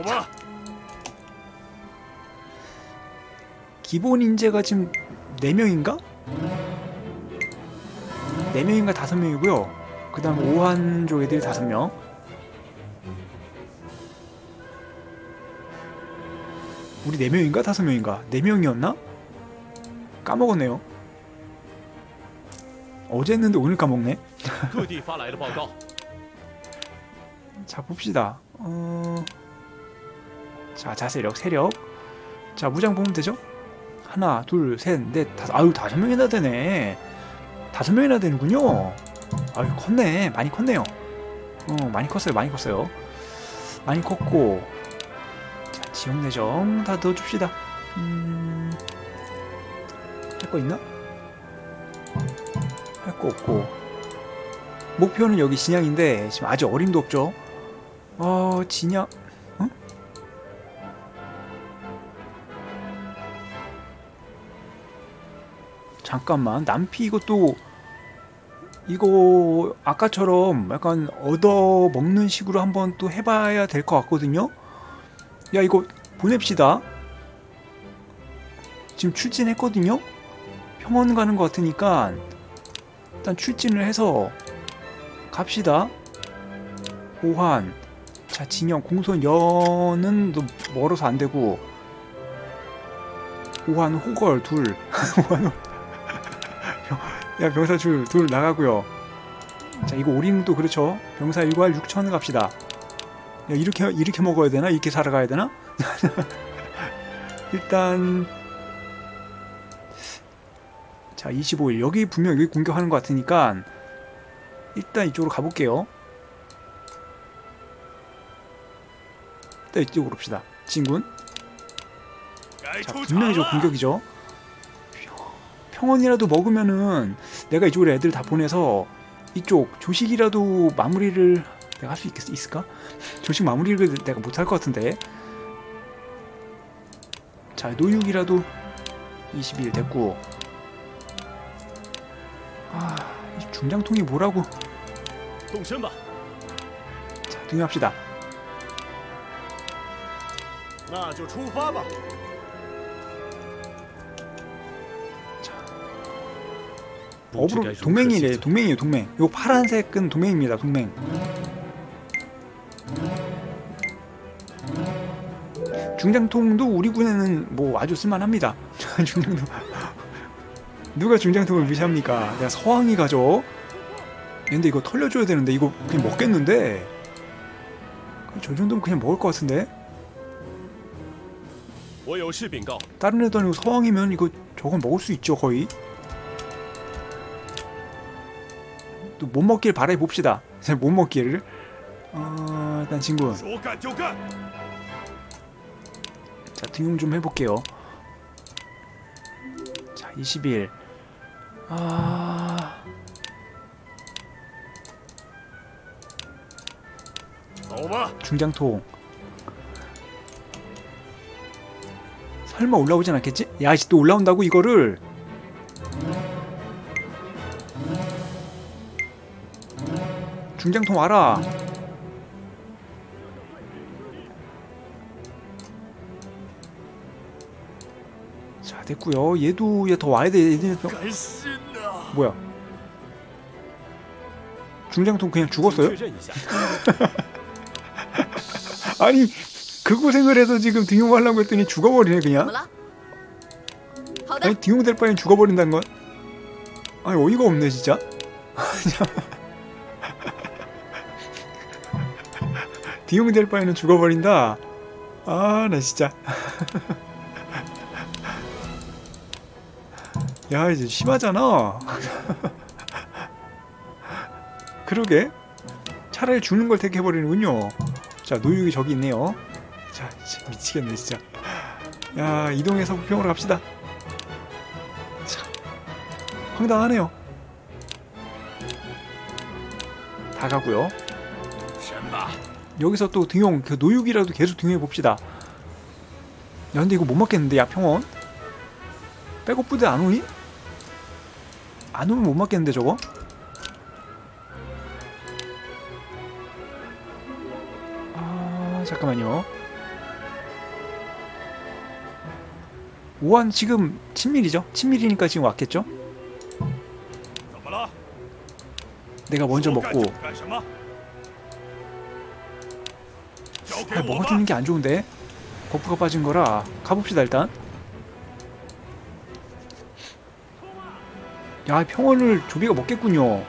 자, 기본 인재가 지금 네 명인가? 네 명인가 다섯 명이고요 그 다음 오한족 애들이 다섯 명. 우리 네 명인가? 다섯 명인가? 네 명이었나? 까먹었네요. 어제 했는데 오늘 까먹네. 자 봅시다. 어... 자 자세력, 세력. 자 무장 보면 되죠? 하나, 둘, 셋, 넷, 다섯. 아유 다섯 명이나 되네. 다섯 명이나 되는군요. 아유 컸네. 많이 컸네요. 어 많이 컸어요. 많이 컸어요. 많이 컸고. 자 지역 내정 다 넣어줍시다. 음... 할 거 있나? 할 거 없고. 목표는 여기 진양인데 지금 아직 어림도 없죠. 어 진양. 응? 잠깐만, 남피 이것도 이거 아까처럼 약간 얻어먹는 식으로 한번 또 해봐야 될 것 같거든요. 야 이거 보냅시다. 지금 출진했거든요. 평원 가는 것 같으니까 일단 출진을 해서 갑시다. 오한. 자 진영 공손 연은 멀어서 안 되고. 오한 호걸 둘. 오한 호걸. 야 병사줄 둘 나가고요. 자 이거 올인도 그렇죠. 병사 일괄 육천 갑시다. 야 이렇게 이렇게 먹어야 되나? 이렇게 살아가야 되나? 일단 자 이십오 일 여기 분명 여기 공격하는 것 같으니까 일단 이쪽으로 가볼게요. 일단 이쪽으로 갑시다. 진군. 자 분명히 저 공격이죠. 평원이라도 먹으면은 내가 이쪽으로 애들 다 보내서 이쪽 조식이라도 마무리를 내가 할 수 있을까? 조식 마무리를 내가 못할 것 같은데. 자 노육이라도 이십이 일 됐고. 아 중장통이 뭐라고. 자 등용합시다. 어브로 동맹이래. 동맹이에요. 동맹. 요 파란색은 동맹입니다. 동맹. 중장통도 우리 군에는 뭐 아주 쓸만합니다. 중장통. 누가 중장통을 무시합니까? 내가 서왕이 가죠. 근데 이거 털려줘야 되는데 이거 그냥 먹겠는데. 저 정도면 그냥 먹을 것 같은데. 다른 애도 아니고 서왕이면 이거 저건 먹을 수 있죠 거의. 또 못 먹길 바라해 봅시다. 못 먹기를. 어, 일단 친구. 자 등용 좀 해볼게요. 자 이십일. 아. 중장통. 설마 올라오진 않겠지? 야 이제 또 올라온다고 이거를. 중장통 와라. 자 됐고요. 얘도 얘 더 와야 돼. 얘는 뭐야? 중장통 그냥 죽었어요? 아니 그 고생을 해서 지금 등용하려고 했더니 죽어버리네 그냥. 아니 등용될 바엔 죽어버린다는 건. 아니 어이가 없네 진짜. 등용될 바에는 죽어버린다. 아 나 진짜. 야 이제 심하잖아. 그러게 차라리 죽는 걸 택해버리는군요. 자 노육이 저기 있네요. 자 미치겠네 진짜. 야 이동해서 부평으로 갑시다. 자 황당하네요. 다 가고요. 여기서 또 등용, 그 노육이라도 계속 등용해봅시다. 야 근데 이거 못 맞겠는데. 야 평원 백업 부대 안 오니? 안 오면 못 맞겠는데 저거? 아 잠깐만요. 오한 지금 친밀이죠? 친밀이니까 지금 왔겠죠? 내가 먼저 먹고. 아, 먹어주는 게 안 좋은데? 버프가 빠진 거라. 가봅시다 일단. 야 평원을 조비가 먹겠군요.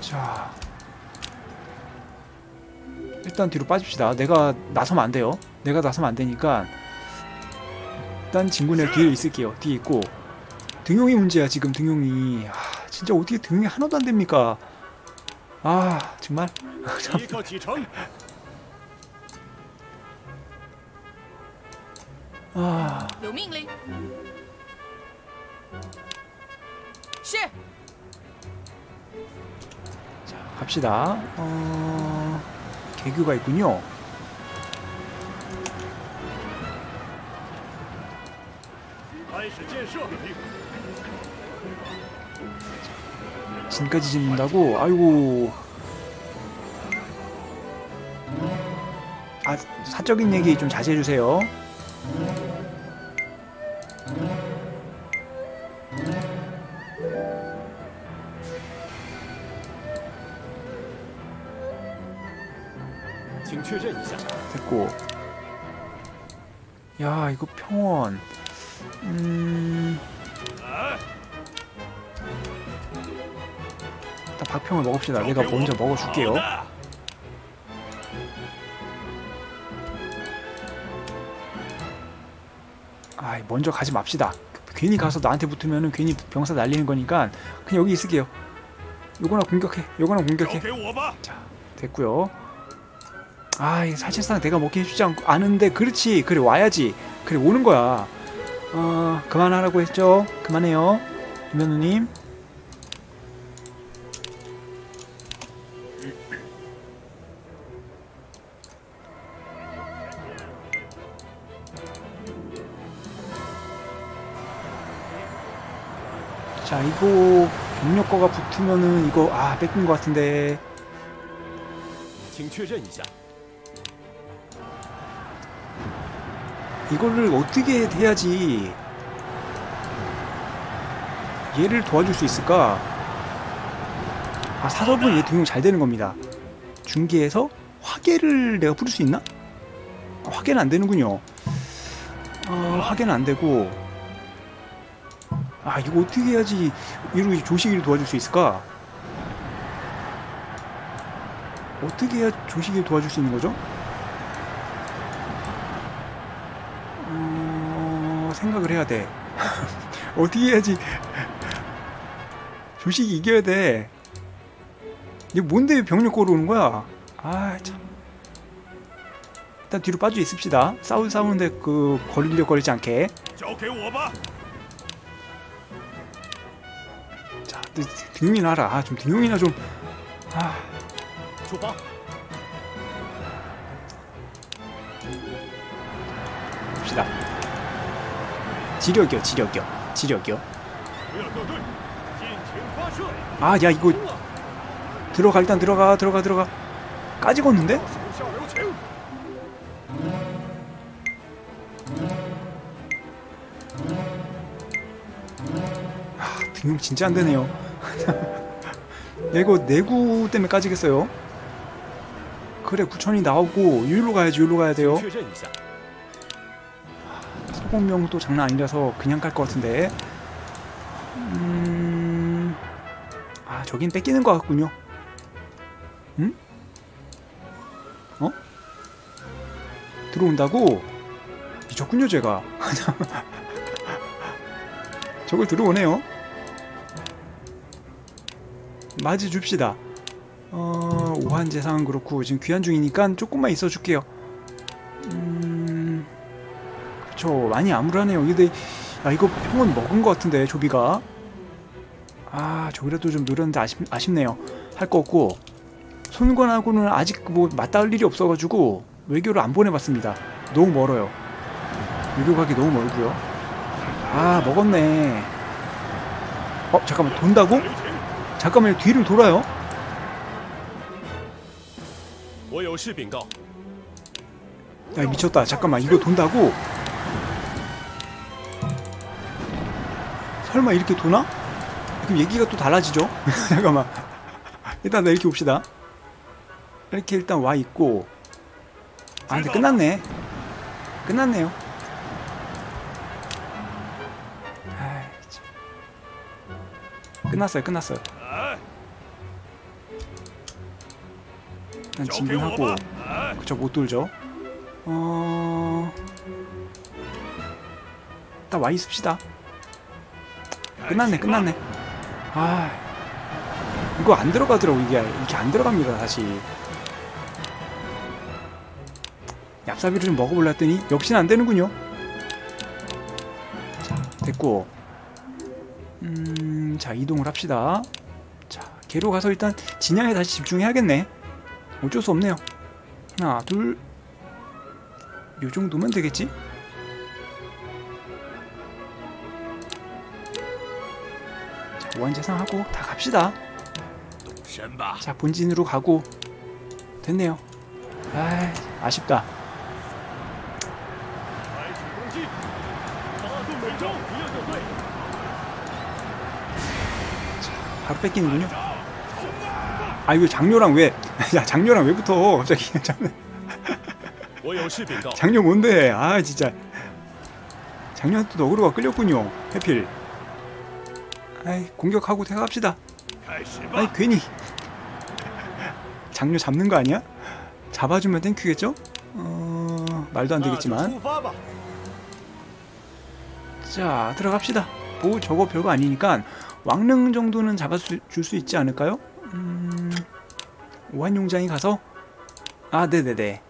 자 일단 뒤로 빠집시다. 내가 나서면 안 돼요. 내가 나서면 안 되니까 일단 진군의 뒤에 있을게요. 뒤에 있고. 등용이 문제야 지금. 등용이 아, 진짜 어떻게 등용이 하나도 안 됩니까? 아 정말. 아 자, 갑시다. 어... 개규가 있군요. 진까지 짓는다고? 아이고. 아, 사적인 얘기 좀 자제해주세요. 됐고. 야 이거 평원 음... 일단 박평을 먹읍시다. 내가 먼저 먹어줄게요. 아 먼저 가지 맙시다. 괜히 가서 나한테 붙으면은 괜히 병사 날리는 거니까 그냥 여기 있을게요. 요거나 공격해. 요거나 공격해. 자 됐고요. 아 사실상 내가 먹게 해주지 않고 아는데. 그렇지 그래 와야지. 그래 오는 거야. 어 그만하라고 했죠. 그만해요 김현우님. 자 이거 병력과가 붙으면은 이거 아 뺏긴 것 같은데. 이거를 어떻게 해야지 얘를 도와줄 수 있을까? 아 사설은 얘 등용 잘 되는 겁니다. 중계에서 화계를 내가 부를 수 있나? 아, 화계는 안 되는군요. 아 화계는 안 되고. 아 이거 어떻게 해야지 이로 조식이를 도와줄 수 있을까? 어떻게 해야 조식이를 도와줄 수 있는 거죠? 생각을 해야 돼. 어떻게 해야지 조식이 이겨야 돼. 이게 뭔데 병력 걸어오는 거야? 아 참. 일단 뒤로 빠져 있읍시다. 싸우 싸우는데 그 걸리려 걸리지 않게. 자, 등용이나라. 아, 좀 등용이나 좀. 아. 봅시다. 지력이요 지력이요 지력이요. 아 야 이거 들어가 일단 들어가 들어가 들어가 까지 걷는데? 아 등용 진짜 안되네요. 이거 내구 때문에 까지겠어요. 그래 구천이 나오고 여기로 가야지. 여기로 가야 돼요. 소공명도 장난 아니라서 그냥 갈 것 같은데. 음... 아 저긴 뺏기는 것 같군요. 응? 음? 어? 들어온다고? 미쳤군요 제가. 저걸 들어오네요. 맞이 줍시다. 어... 오한재상 그렇고 지금 귀환 중이니까 조금만 있어줄게요. 그쵸. 많이 암울하네요. 근데 야, 이거 평온 먹은 것 같은데 조비가. 아, 저기라도 좀 노렸는데 아쉽, 아쉽네요. 할 거 없고 손관하고는 아직 뭐 맞닿을 일이 없어가지고 외교를 안 보내봤습니다. 너무 멀어요. 외교 가기 너무 멀고요. 아, 먹었네. 어, 잠깐만, 돈다고? 잠깐만요, 뒤를 돌아요. 야, 미쳤다. 잠깐만, 이거 돈다고? 설마 이렇게 도나? 그럼 얘기가 또 달라지죠? 잠깐만. 일단 나 이렇게 봅시다. 이렇게 일단 와 있고. 아, 근데 끝났네. 끝났네요. 아이, 참. 끝났어요, 끝났어요. 일단 진군하고. 그쵸, 못 돌죠. 어... 일단 와 있읍시다. 끝났네, 끝났네. 아, 이거 안 들어가더라고. 이게 이게 안 들어갑니다. 다시 얍삽이를 좀 먹어볼라 했더니 역시나 안 되는군요. 자, 됐고. 음, 자, 이동을 합시다. 자, 개로 가서 일단 진양에 다시 집중해야겠네. 어쩔 수 없네요. 하나, 둘. 요 정도면 되겠지? 원재상하고 다 갑시다. 자, 본진으로 가고. 됐네요. 아, 아쉽다. 자, 바로 뺏기는군요. 아, 이거 장료랑 왜? 야, 장료랑 왜 붙어? 갑자기 장료 뭔데? 아, 진짜. 장료한테 또 너그러가 끌렸군요. 해필. 아이, 공격하고 태갑시다. 아이, 괜히 장료 잡는 거 아니야? 잡아주면 땡큐겠죠? 어... 말도 안 되겠지만. 자, 들어갑시다. 뭐 저거 별거 아니니까 왕릉 정도는 잡아줄 수 있지 않을까요? 음... 오한용장이 가서. 아, 네네네.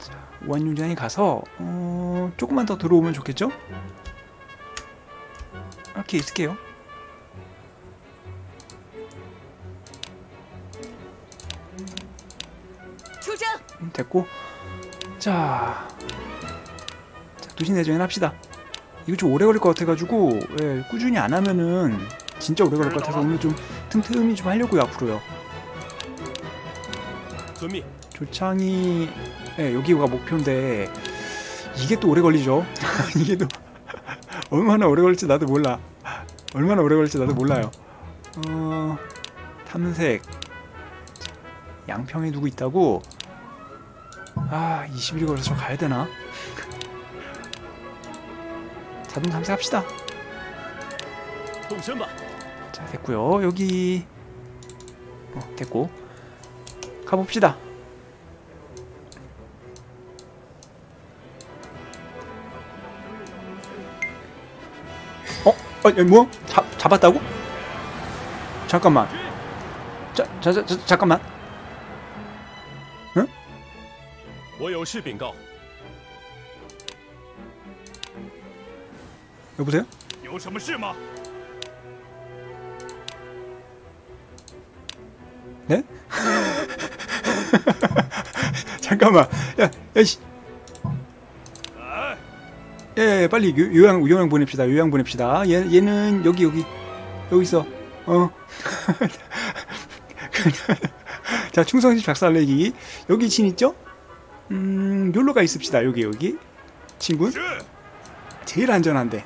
자, 오한용장이 가서 어... 조금만 더 들어오면 좋겠죠? 이렇게 있을게요. 음, 됐고. 자, 자, 도시내전을 합시다. 이거 좀 오래 걸릴 것 같아가지고, 예, 꾸준히 안 하면은 진짜 오래 걸릴 것 같아서 오늘 좀 틈틈이 좀 하려고요, 앞으로요. 조창이, 예, 여기가 목표인데 이게 또 오래 걸리죠. 이게 또 얼마나 오래 걸릴지 나도 몰라. 얼마나 오래 걸릴지 나도 몰라요. 어... 탐색. 양평에 누구 있다고? 아, 이십 일 걸려서 저 가야되나? 자동 탐색합시다. 자, 됐고요. 여기... 어, 됐고. 가봅시다. 어, 뭐? 잡, 잡았다고? 잠깐만. 자, 자, 자, 자, 잠깐만. 응? 여보세요? 네? 잠깐만. 야, 야, 씨. 예, 빨리 요, 요양 요양 보냅시다. 요양 보냅시다. 얘 얘는 여기 여기 여기 있어. 어. 자, 충성심 작살내기. 여기 진 있죠? 음, 요로 가 있읍시다. 여기 여기 친군. 제일 안전한데.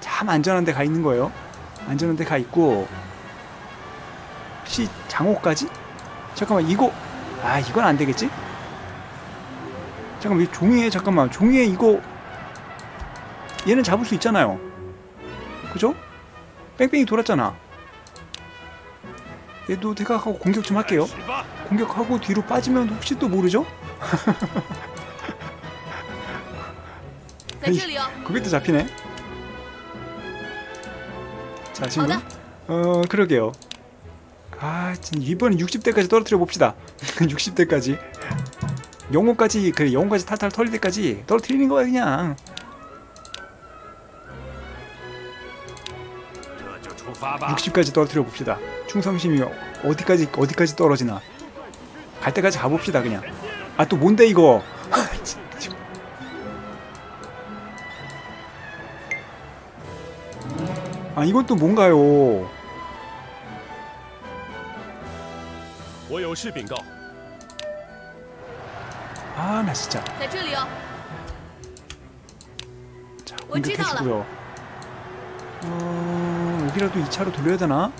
참 안전한데 가 있는 거예요. 안전한데 가 있고. 혹시 장호까지? 잠깐만, 이거. 아, 이건 안 되겠지? 잠깐만, 이 종이에 잠깐만 종이에 이거. 얘는 잡을 수 있잖아요. 그죠? 뺑뺑이 돌았잖아. 얘도 대각하고 공격 좀 할게요. 공격하고 뒤로 빠지면 혹시 또 모르죠? 그게 또 잡히네. 자, 친구. 어, 그러게요. 아, 이번엔 육십 대까지 떨어뜨려 봅시다. 육십 대까지. 영혼까지 그 영혼까지 탈탈 털릴 때까지 떨어뜨리는 거야 그냥. 육십까지 떨어뜨려 봅시다. 충성심이 어디까지 어디까지 떨어지나. 갈 때까지 가봅시다 그냥. 아 또 뭔데 이거. 아 이건 또 뭔가요. 아 나 진짜. 자 공격해주고요. 어, 여기라도 이 차로 돌려야 되나?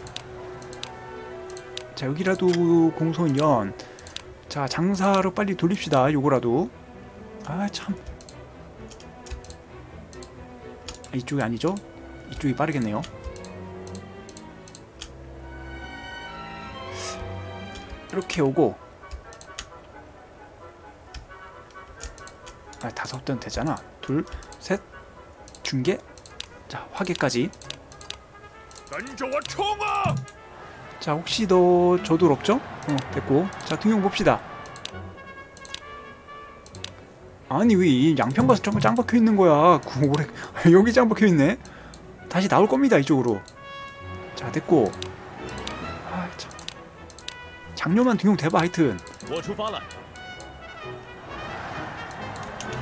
자 여기라도 공손연. 자 장사로 빨리 돌립시다 요거라도. 아 참. 아, 이쪽이 아니죠? 이쪽이 빠르겠네요. 이렇게 오고. 아 다섯 단 되잖아. 둘, 셋, 중계. 자 화계까지. 자 혹시 더 저돌 없죠? 어 됐고. 자 등용 봅시다. 아니 왜 양평 가서 저거 짱 박혀 있는 거야. 구오래 여기 짱 박혀 있네. 다시 나올 겁니다 이쪽으로. 자 됐고. 아 참. 장료만 등용 대봐 하여튼.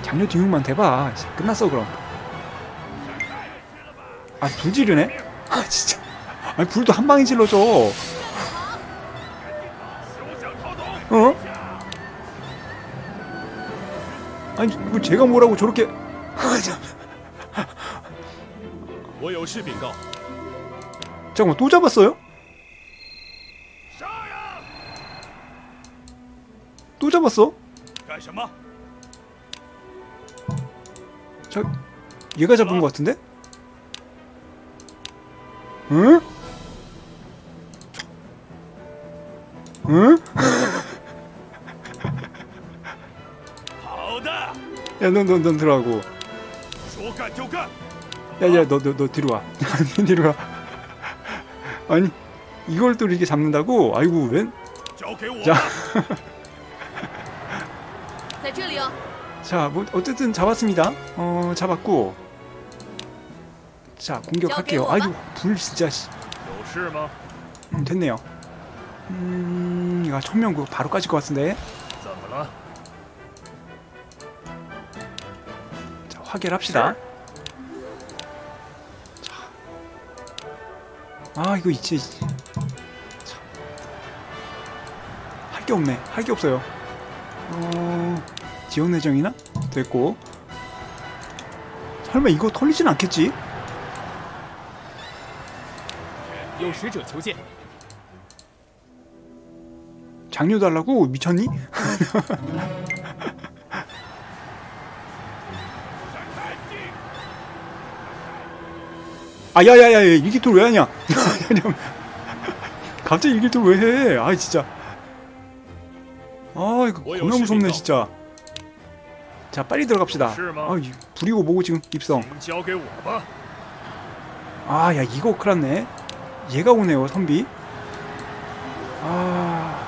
장료 등용만 대봐. 끝났어 그럼. 아 불 지르네? 아 진짜. 아 불도 한 방에 질러줘. 어? 아니 뭐 제가 뭐라고 저렇게. 아 참. 잠깐만 또 잡았어요? 또 잡았어? 자, 얘가 잡은 것 같은데? 응? 응? 야, 넌, 넌, 넌 들어가고. 야야 너 너 너 뒤로 와. 아니 뒤로 와. 아니 이걸 또 이렇게 잡는다고? 아이고 웬? 자. 자 뭐 어쨌든 잡았습니다. 어 잡았고. 자 공격할게요. 아이고 불 진짜. 음, 됐네요. 음 이거 천명구 바로 까질 것 같은데. 자 화결합시다. 아 이거 있지. 할 게 없네. 할 게 없어요. 어... 지역 내정이나? 됐고. 설마 이거 털리진 않겠지? 장료 달라고? 미쳤니? 아 야야야 일기토를 왜 하냐. 갑자기 일기토를 왜 해. 아이 진짜. 아 이거 겁나 무섭네 진짜. 자 빨리 들어갑시다. 아 불이고 뭐고 지금 입성. 아 야 이거 큰일났네. 얘가 오네요 선비. 아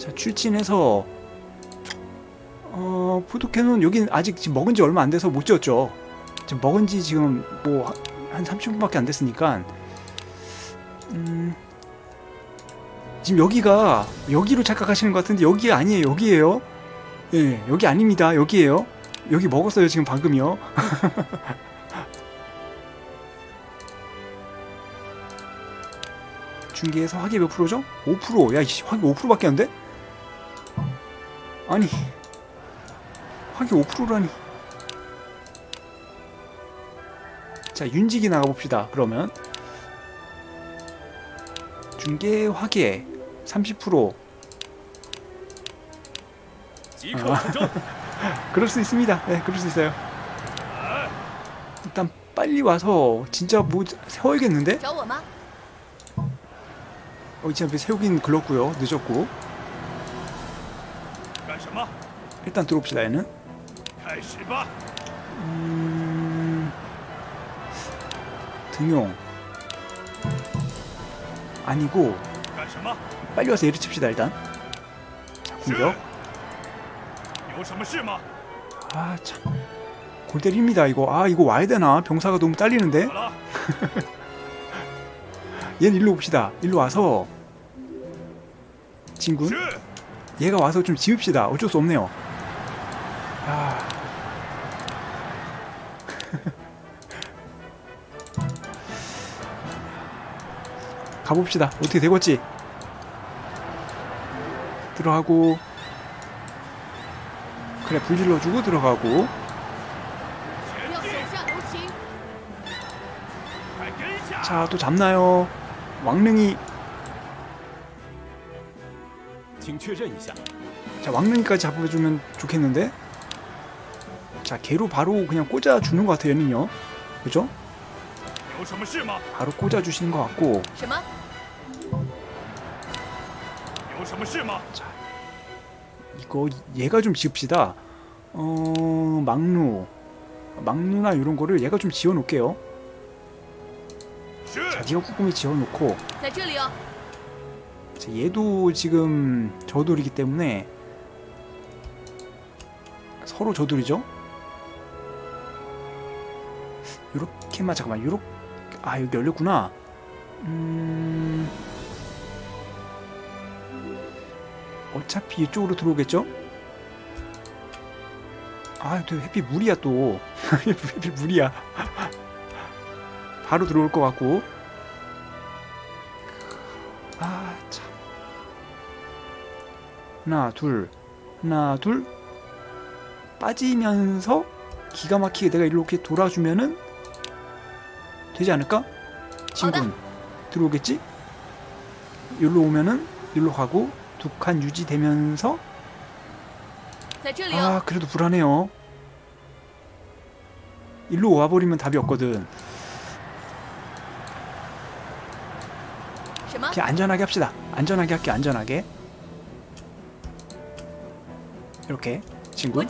자 출진해서 어 포도캐논 여긴 아직 지금 먹은지 얼마 안돼서 못 지었죠. 지금 먹은지 지금 뭐 한 삼십 분밖에 안 됐으니까. 음 지금 여기가 여기로 착각하시는 것 같은데 여기 아니에요. 여기에요. 예 여기 아닙니다. 여기에요. 여기 먹었어요 지금 방금요. 중계에서 화기 몇 프로죠? 오 퍼센트. 야 이씨 화기 오 퍼센트밖에 안 돼? 아니 화기 오 퍼센트라니. 자 윤직이 나가봅시다. 그러면 중계 화계 삼십 퍼센트. 아, 그럴 수 있습니다. 네 그럴 수 있어요. 일단 빨리 와서 진짜 뭐 세워야겠는데? 어 이제 세우긴 글렀고요. 늦었고. 일단 들어옵시다 얘는. 음... 등용 아니고 빨리 와서 얘를 칩시다 일단. 자 공격. 아 참 골 때립니다 이거. 아 이거 와야 되나? 병사가 너무 딸리는데. 얘는 일로 옵시다. 일로 와서 진군. 얘가 와서 좀 지읍시다. 어쩔 수 없네요. 아. 가봅시다. 어떻게 되겠지? 들어가고 그래 불질러주고 들어가고. 자 또 잡나요? 왕릉이. 자 왕릉이까지 잡아주면 좋겠는데. 자 개로 바로 그냥 꽂아주는 것 같아요 얘는요. 그죠? 바로 꽂아주시는 것 같고. 자 이거 얘가 좀 지읍시다. 어... 막루 막루나 이런거를 얘가 좀 지어놓을게요. 자 니가 꼼꼼히 지어놓고. 자 얘도 지금 저돌이기 때문에 서로 저돌이죠? 요렇게만 잠깐만 요렇게. 아 여기 열렸구나. 음... 어차피 이쪽으로 들어오겠죠? 아, 또 햇빛 물이야 또. 햇빛 물이야. 바로 들어올 것 같고. 아, 참. 하나, 둘. 하나, 둘. 빠지면서 기가 막히게 내가 이렇게 돌아주면은 되지 않을까? 진군. 들어오겠지? 여기로 오면은 여기로 가고. 두 칸 유지되면서. 아 그래도 불안해요. 일로 와버리면 답이 없거든. 그냥 안전하게 합시다. 안전하게 할게. 안전하게 이렇게 친구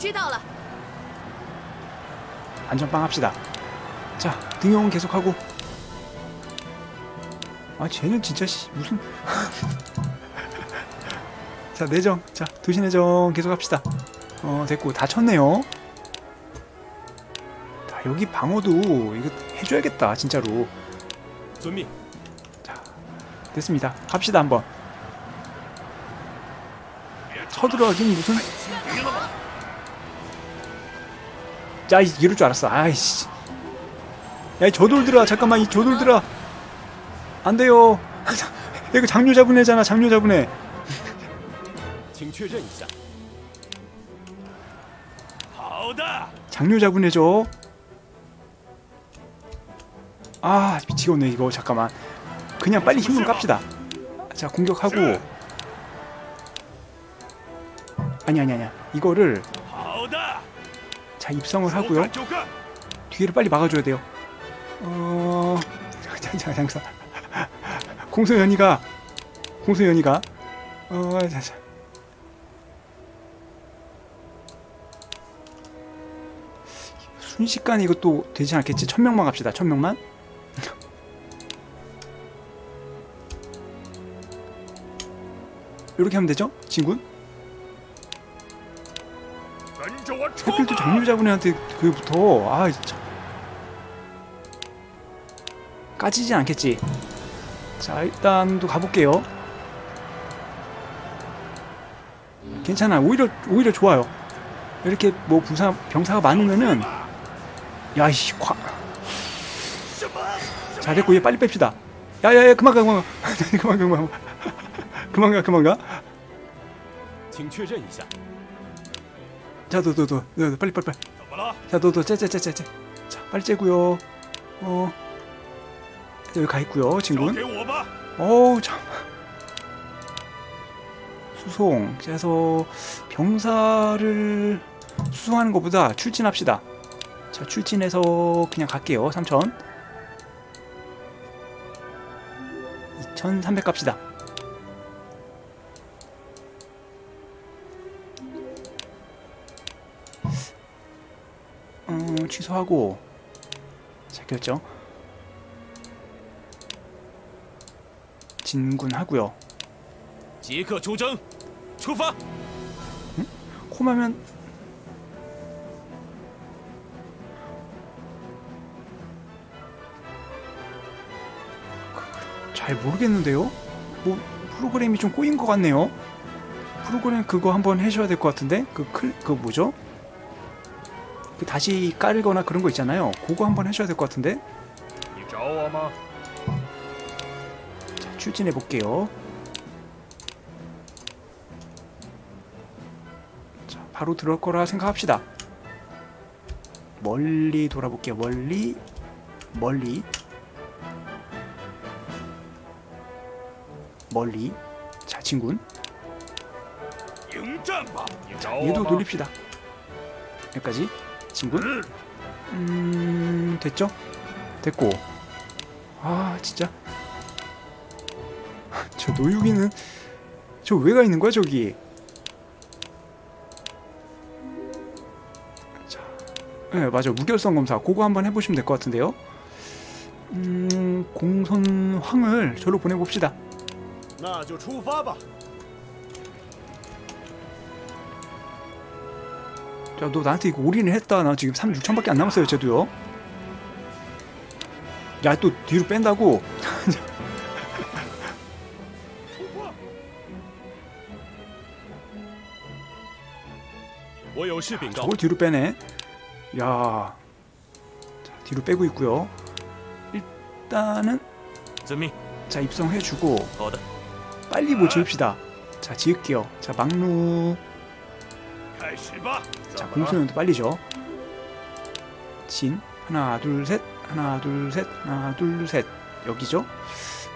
안전빵 합시다. 자 등용은 계속하고. 아 쟤는 진짜 씨 무슨. 자 내정. 자 도시내정 계속합시다. 어 됐고 다 쳤네요. 자 여기 방어도 이거 해줘야겠다 진짜로. 좀비. 자 됐습니다. 갑시다 한번. 쳐들어가긴 무슨. 자 이럴 줄 알았어. 아이씨. 야 이 저돌들아 잠깐만 이 저돌들아. 안 돼요. 이거 장료 잡은 애잖아. 장료 잡은 애. 장료 잡은 애죠. 아 미치겠네 이거. 잠깐만 그냥 빨리 힘을 깝시다. 자 공격하고. 아니 아니 아니야 이거를. 자 입성을 하고요. 뒤를 빨리 막아줘야 돼요. 어... 장사 공소연이가 공소연이가 어... 자자 순식간에 이것도 되지 않겠지? 천명만 갑시다. 천명만. 이렇게 하면 되죠? 진군? 하필 또 장류자분한테 그 붙어. 아 진짜 까지진 않겠지? 자 일단 또 가볼게요. 괜찮아. 오히려 오히려 좋아요. 이렇게 뭐 부사 병사가 많으면은. 야이씨 콱. 자 됐고 얘 빨리 뺍시다. 야야야 그만 가 그만 가. 그만 가 그만 가 그만 가 그만 가. 자 너너너 빨리 빨리 빨리. 자 너너 째째째째째. 자 빨리 째고요. 어 여기 가 있고요 친구는. 어우 참. 수송. 그래서 병사를 수송하는 것보다 출진합시다. 자 출진해서 그냥 갈게요. 삼천 이천삼백 갑시다. 음, 취소하고. 자 결정 진군하고요. 지금 조정 출파. 응? 콤하면 잘 모르겠는데요? 뭐 프로그램이 좀 꼬인 것 같네요. 프로그램 그거 한번 해줘야 될 것 같은데? 그 클, 그거 뭐죠? 그 다시 깔거나 그런 거 있잖아요. 그거 한번 해줘야 될 것 같은데? 자, 추진해 볼게요. 자, 바로 들어올 거라 생각합시다. 멀리 돌아볼게요. 멀리, 멀리, 멀리. 자, 친군. 자, 얘도 돌립시다. 여기까지. 친군. 음, 됐죠? 됐고. 아, 진짜. 저 노유기는 저 왜 가 있는 거야, 저기? 예, 네, 맞아. 무결성 검사. 그거 한번 해보시면 될 것 같은데요. 음, 공선황을 저로 보내봅시다. 자, 너 나한테 이거 올인을 했다. 나 지금 삼만 육천밖에 안 남았어요, 쟤도요. 야, 또 뒤로 뺀다고? 저걸 뒤로 빼네. 야, 자, 뒤로 빼고 있고요. 일단은 자, 입성해주고 빨리 뭐 지읍시다. 자, 지을게요. 자, 막루. 자, 공소년도 빨리죠. 진 하나 둘 셋, 하나 둘 셋, 하나 둘 셋. 여기죠.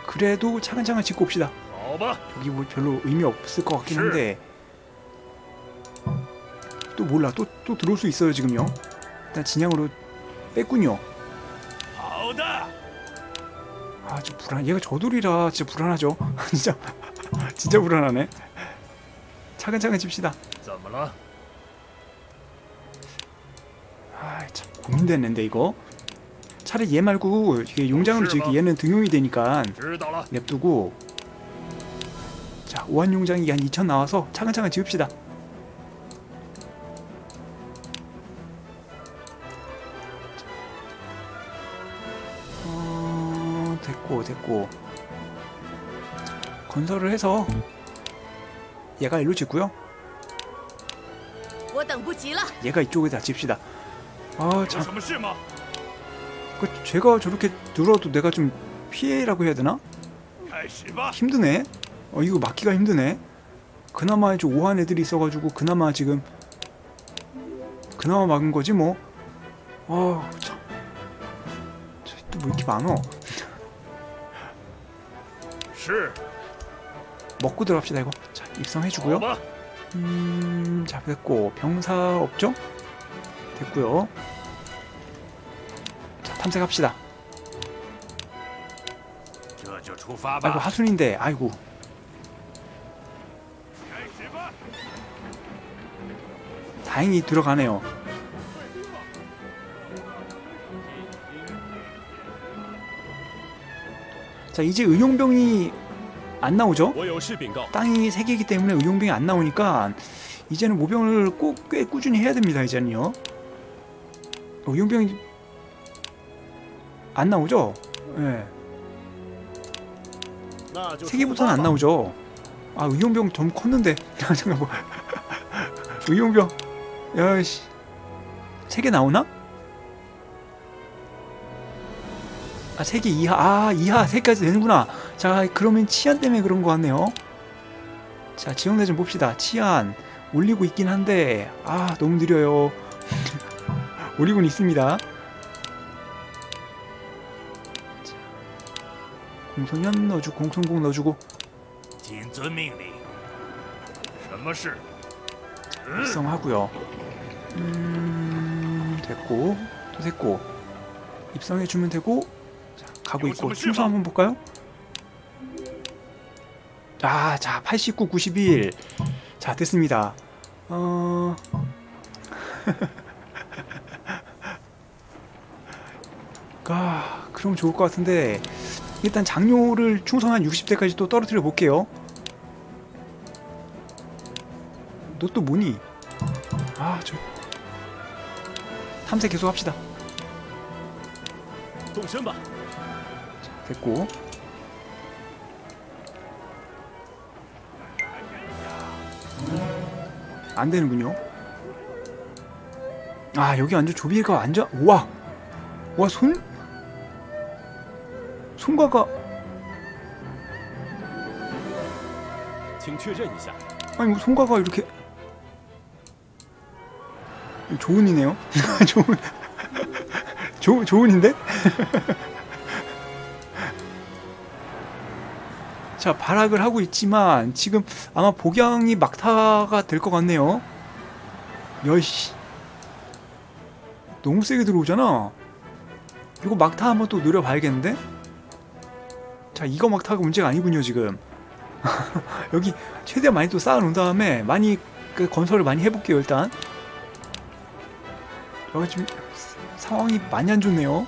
그래도 차근차근 짓고 옵시다. 여기 뭐 별로 의미 없을 것 같긴 한데 또 몰라. 또 또 들어올 수 있어요 지금요. 일단 진양으로 뺐군요. 아, 저 불안. 얘가 저돌이라 진짜 불안하죠. 진짜 진짜 불안하네. 차근차근 칩시다. 아, 참 고민됐는데 이거. 차라리 얘 말고 이게 용장으로 지기. 얘는 등용이 되니까 냅두고. 자, 오한 용장이 한 이천 나와서 차근차근 지읍시다. 어, 됐고 됐고. 건설을 해서 얘가 일로 짓고요. 얘가 이쪽에다 칩시다. 아, 참. 그 제가 저렇게 들어도 내가 좀 피해라고 해야 되나? 힘드네. 어, 이거 막기가 힘드네. 그나마 좀 오한 애들이 있어가지고 그나마 지금 그나마 막은 거지 뭐. 아, 참. 또 뭐 이렇게 많어. 먹고 들어갑시다 이거. 자, 입성해주고요. 음, 자, 됐고. 병사 없죠? 됐고요. 자, 탐색합시다. 아이고, 하순인데. 아이고. 다행히 들어가네요. 자, 이제 의용병이 안 나오죠? 땅이 세 개이기 때문에 의용병이 안 나오니까 이제는 모병을 꼭 꽤 꾸준히 해야 됩니다. 이제는요. 의용병이 안 나오죠? 예. 네. 세 개부터는 안 나오죠. 아, 의용병 좀 컸는데. 잠깐 뭐. 의용병. 야씨. 세 개 나오나? 아, 세 개 이하. 아, 이하 세까지 되는구나. 자, 그러면 치안 때문에 그런 거 같네요. 자, 지역내 좀 봅시다. 치안 올리고 있긴 한데 아, 너무 느려요. 올리고는 있습니다. 자, 공손현 넣어주고 공손공 넣어주고 입성하고요. 음, 됐고 또 됐고 입성해주면 되고. 자, 가고 있고. 순서 한번 볼까요? 아, 자, 팔십구, 구십일. 자, 됐습니다. 어... 아, 그럼 좋을 것 같은데 일단 장료를 충성한 육십 대까지 또 떨어뜨려 볼게요. 너 또 뭐니? 아, 저... 탐색 계속 합시다. 자, 됐고. 안 되는군요. 아, 여기 완전 조비가 완전, 우와! 와, 손? 손가가. 아니, 뭐 손가가 이렇게. 조은이네요? 조은. 조, 조은인데? 자, 발악을 하고 있지만, 지금 아마 복양이 막타가 될 것 같네요. 여이씨. 너무 세게 들어오잖아. 이거 막타 한번 또 노려봐야겠는데? 자, 이거 막타가 문제가 아니군요, 지금. 여기 최대한 많이 또 쌓아놓은 다음에 많이 그 건설을 많이 해볼게요, 일단. 여기 지금 상황이 많이 안 좋네요.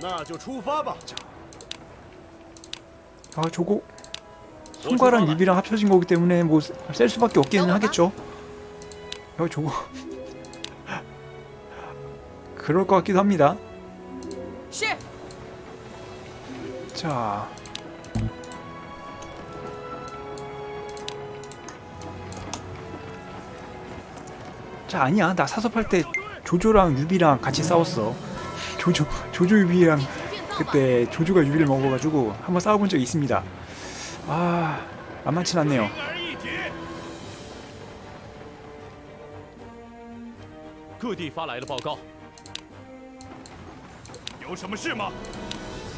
자. 아, 저거 손가락 입이랑 합쳐진 거기 때문에 뭐 셀 수밖에 없기는 하겠죠. 야, 저거 그럴 것 같기도 합니다. 자, 자 아니야, 나 사섭할 때 조조랑 유비랑 같이 싸웠어. 조조 조조 유비랑 그때 조조가 유비를 먹어가지고 한번 싸워본 적이 있습니다. 아, 만만치 않네요.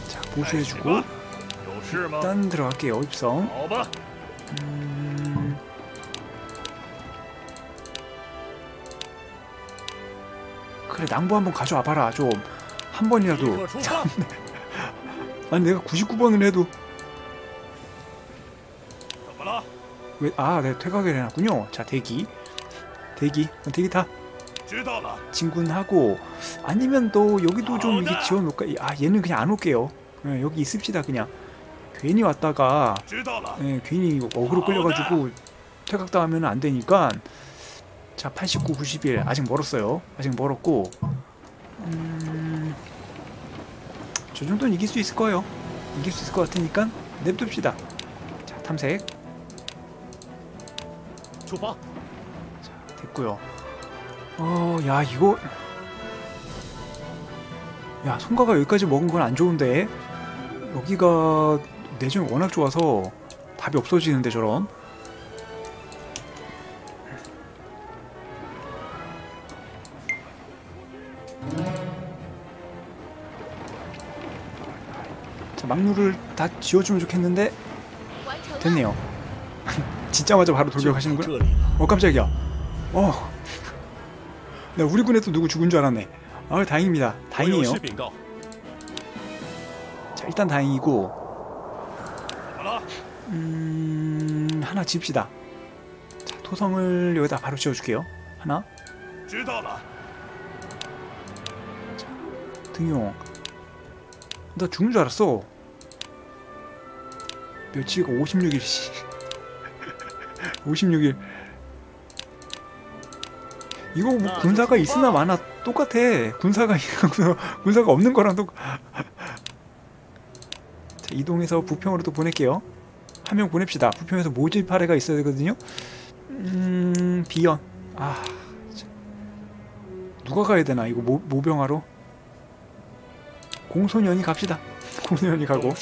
자, 보수해주고 일단 들어갈게요. 입성. 음... 그래, 낭부 한번 가져와봐라 좀. 한 번이라도. 아니, 내가 구십구 번을 해도. 왜? 아, 내가 퇴각을 해놨군요. 자, 대기 대기 대기 타. 진군하고, 아니면 또 여기도 좀 이게 지어놓을까? 아, 얘는 그냥 안 올게요. 예, 여기 있읍시다. 그냥 괜히 왔다가 예, 괜히 어그로 끌려가지고 퇴각당하면 안 되니까. 자, 팔십구, 구십일 아직 멀었어요. 아직 멀었고, 음, 저 정도는 이길 수 있을 거예요. 이길 수 있을 것 같으니까 냅둡시다. 자, 탐색. 자, 됐고요. 어, 야, 이거. 야, 손가가 여기까지 먹은 건 안 좋은데. 여기가 내전이 워낙 좋아서 답이 없어지는데, 저런. 자, 막루를 다 지워주면 좋겠는데. 됐네요. 짓자마자 바로 돌격하시는구나. 어, 깜짝이야. 어. 나 우리 군에 또 누구 죽은 줄 알았네. 아, 다행입니다. 다행이에요. 자, 일단 다행이고. 음, 하나 지읍시다. 자, 토성을 여기다 바로 지어줄게요. 하나. 자, 등용. 나 죽은 줄 알았어. 며칠이고 오십육 일 씨. 오십육 일. 이거 뭐 군사가 있으나 마나 똑같아. 군사가 있고 군사가 없는 거랑 똑. 자, 이동해서 부평으로 또 보낼게요. 한 명 보냅시다. 부평에서 모집할 애가 있어야 되거든요. 음, 비연. 아, 참. 누가 가야 되나? 이거 모 모병하러. 공소년이 갑시다. 공소년이 가고.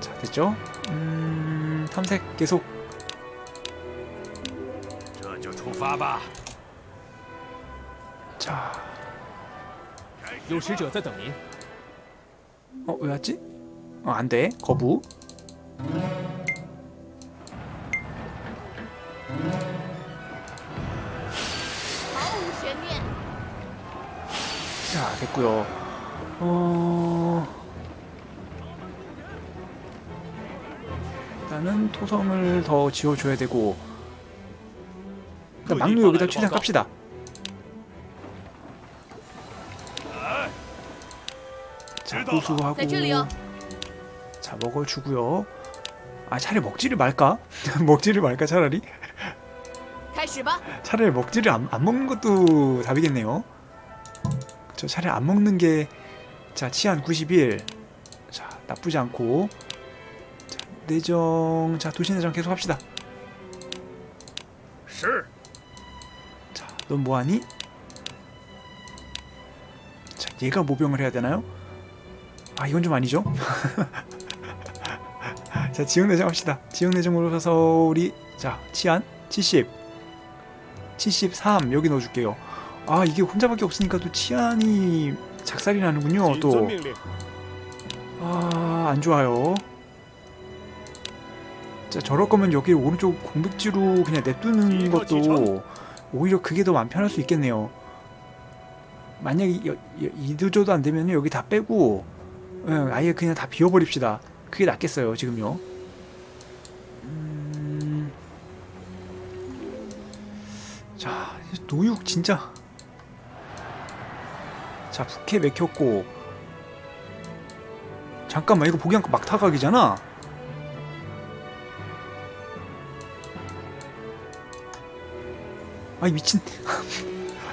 자, 됐죠? 음, 탐색 계속. 자, 어, 왜 왔지? 어, 안 돼. 거부. 자, 됐고요. 어, 일단은 토성을 더 지어줘야 되고. 그러니까 막루 여기다 최대한 깝시다. 자, 고수하고. 자, 먹어주고요. 아, 차라리 먹지를 말까? 먹지를 말까 차라리? 차라리 먹지를 안, 안 먹는 것도 답이겠네요. 그쵸, 차라리 안 먹는 게. 자, 치안 구십일. 자, 나쁘지 않고. 자, 내정. 자, 도시내정 계속 합시다. 자, 넌 뭐하니? 자, 얘가 모병을 해야 되나요? 아, 이건 좀 아니죠? 자, 지역내정 합시다. 지역내정으로 가서 우리, 자, 치안 칠십, 칠십삼 여기 넣어줄게요. 아, 이게 혼자밖에 없으니까 또 치안이 작살이 나는군요. 또 아, 안좋아요. 자, 저럴 거면 여기 오른쪽 공백지로 그냥 냅두는 것도 오히려 그게 더 마음 편할 수 있겠네요. 만약에 이두조도 안되면 여기 다 빼고 아예 그냥 다 비워버립시다. 그게 낫겠어요 지금요. 음... 자, 노육 진짜. 자, 북해 맥혔고. 잠깐만, 이거 보기 않고 막 타각이잖아. 아이 미친.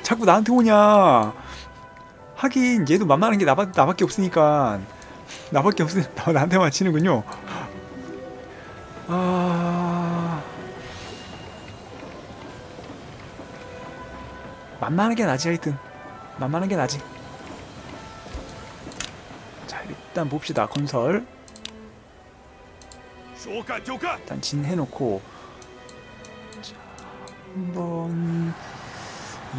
자꾸 나한테 오냐. 하긴 얘도 만만한 게 나바, 나밖에 없으니까. 나밖에 없으니 나한테 맞히는군요. 아... 만만한 게 나지. 하여튼 만만한 게 나지. 자, 일단 봅시다. 건설 일단 진해놓고. 자, 한번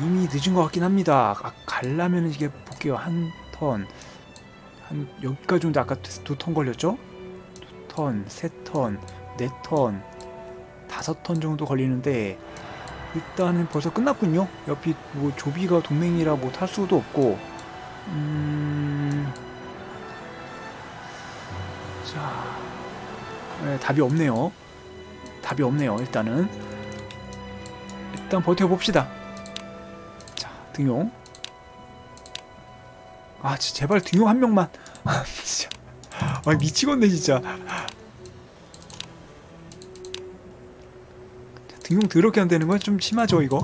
이미 늦은 것 같긴 합니다. 아, 갈라면은 이게 볼게요. 한 턴 한 여기까지 오는데 아까 두 턴 걸렸죠? 두 턴, 세 턴, 네 턴, 다섯 턴 정도 걸리는데 일단은 벌써 끝났군요. 옆이 뭐 조비가 동맹이라 뭐 탈 수도 없고. 음... 자, 네, 답이 없네요. 답이 없네요. 일단은 일단 버텨봅시다. 자, 등용. 아, 진짜 제발 등용 한 명만. 아, 진짜. 아, 미치겠네 진짜. 등용 더럽게 안 되는 건 좀 심하죠 이거.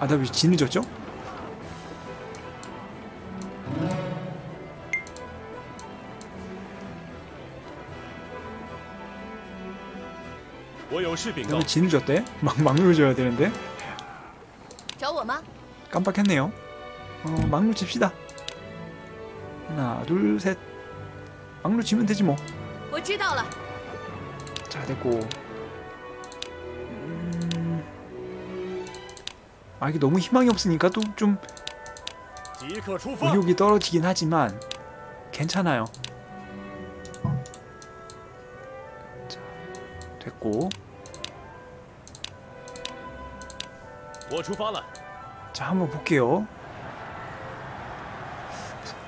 아, 나 왜 지 늦었죠? 왜 지 늦었대? 막, 막 늦어야 되는데. 깜빡했네요. 어, 막루 칩시다. 하나, 둘, 셋. 막루 치면 되지 뭐. 자, 됐고. 음... 아, 이게 너무 희망이 없으니까 또 좀 의욕이 떨어지긴 하지만 괜찮아요. 자, 됐고. 자, 한번 볼게요.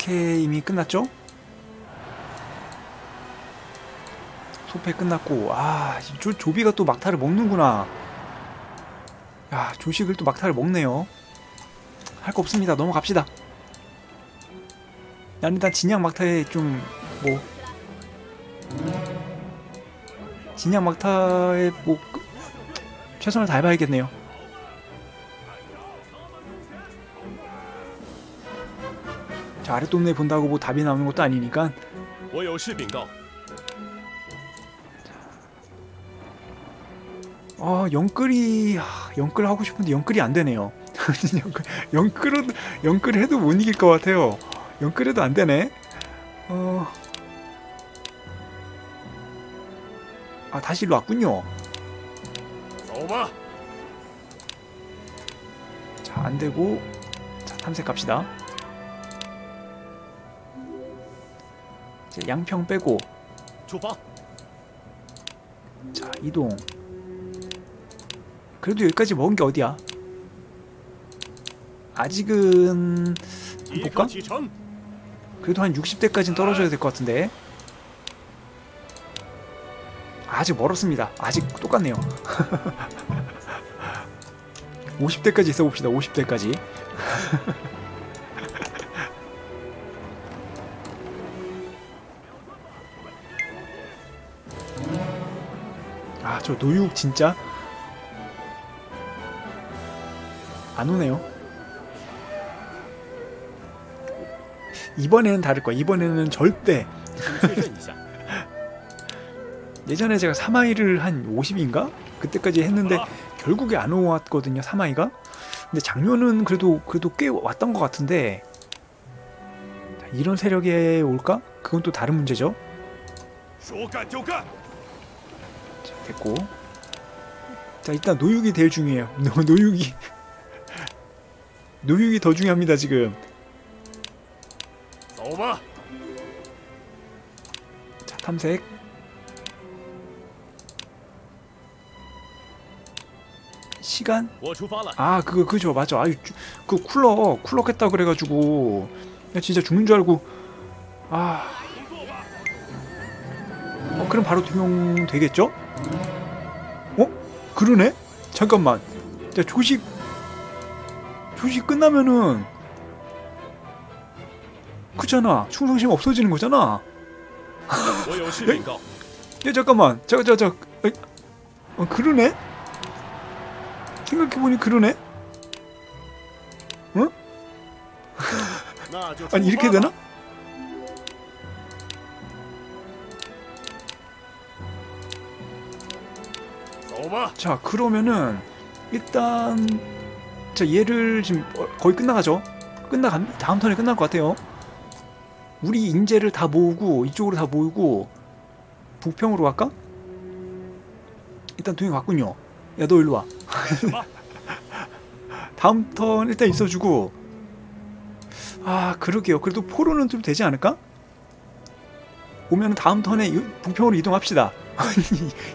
이미 끝났죠? 소패 끝났고. 아, 조, 조비가 또 막타를 먹는구나. 야, 조식을 또 막타를 먹네요. 할 거 없습니다. 넘어갑시다. 난 일단 진양 막타에 좀 뭐 진양 막타에 뭐 최선을 다해봐야겠네요. 아랫동네 본다고 뭐 답이 나오는 것도 아니니까. 어, 영끌이... 영끌 하고 싶은데 영끌이 안 되네요. 영끌은 영끌 해도 못 이길 것 같아요. 영끌 해도 안 되네. 어... 아, 다시 일로 왔군요. 자, 안 되고. 자, 탐색 갑시다. 양평 빼고. 자, 이동. 그래도 여기까지 먹은 게 어디야? 아직은... 볼까? 그래도 한 육십 대까지는 떨어져야 될 것 같은데. 아직 멀었습니다. 아직 똑같네요. 오십 대까지 있어봅시다. 오십 대까지. 저 노육 진짜. 안 오네요. 이번에는 다를 거야. 이번에는 절대. 예전에 제가 사마이를 한 오십인가? 그때까지 했는데 결국에 안 왔거든요, 사마이가. 근데 작년은 그래도 그래도 꽤 왔던 것 같은데 이런 세력에 올까? 그건 또 다른 문제죠. 자, 됐고. 자, 일단 노육이 제일 중요해요. 노, 노육이 노육이 더 중요합니다 지금. 자, 탐색. 시간? 아, 그거 그거 좋아, 맞아. 아유, 그 쿨럭 쿨럭 했다 그래가지고 야, 진짜 죽는 줄 알고. 아, 어, 그럼 바로 두 명 되겠죠? 어? 그러네? 잠깐만. 자, 조식 조식 끝나면은 그잖아. 충성심 없어지는 거잖아. 야, 잠깐만. 자, 자, 자. 어, 그러네? 생각해보니 그러네? 응? 아니, 이렇게 되나? 자, 그러면은 일단 자, 얘를 지금 거의 끝나가죠? 끝나간 다음 턴에 끝날 것 같아요. 우리 인재를 다 모으고 이쪽으로 다 모으고 북평으로 갈까? 일단 두 명 왔군요. 야, 너 일로 와. 다음 턴 일단 있어주고. 아, 그러게요. 그래도 포로는 좀 되지 않을까? 오면 다음 턴에 북평으로 이동합시다. 아니,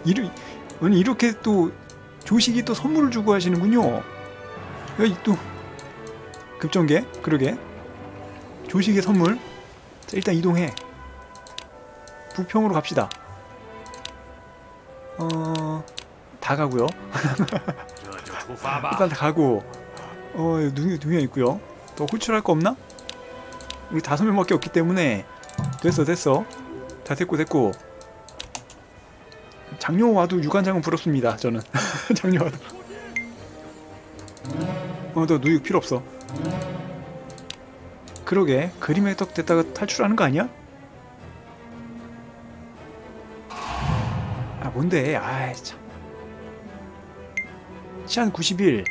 이리, 아니 이렇게 또 조식이 또 선물을 주고 하시는군요. 야, 또 급전개. 그러게, 조식의 선물. 자, 일단 이동해. 북평으로 갑시다. 어... 다 가고요. 일단 다 가고. 어... 눈이 두 명 있고요. 더 호출할 거 없나? 우리 다섯 명밖에 없기 때문에. 됐어 됐어. 다 됐고 됐고. 장려와도 유관장은 부럽습니다 저는. 장려와도. 어, 너 누육 필요 없어. 그러게, 그림에 떡 됐다가 탈출하는 거 아니야? 아, 뭔데? 아이, 참. 치안 구십일.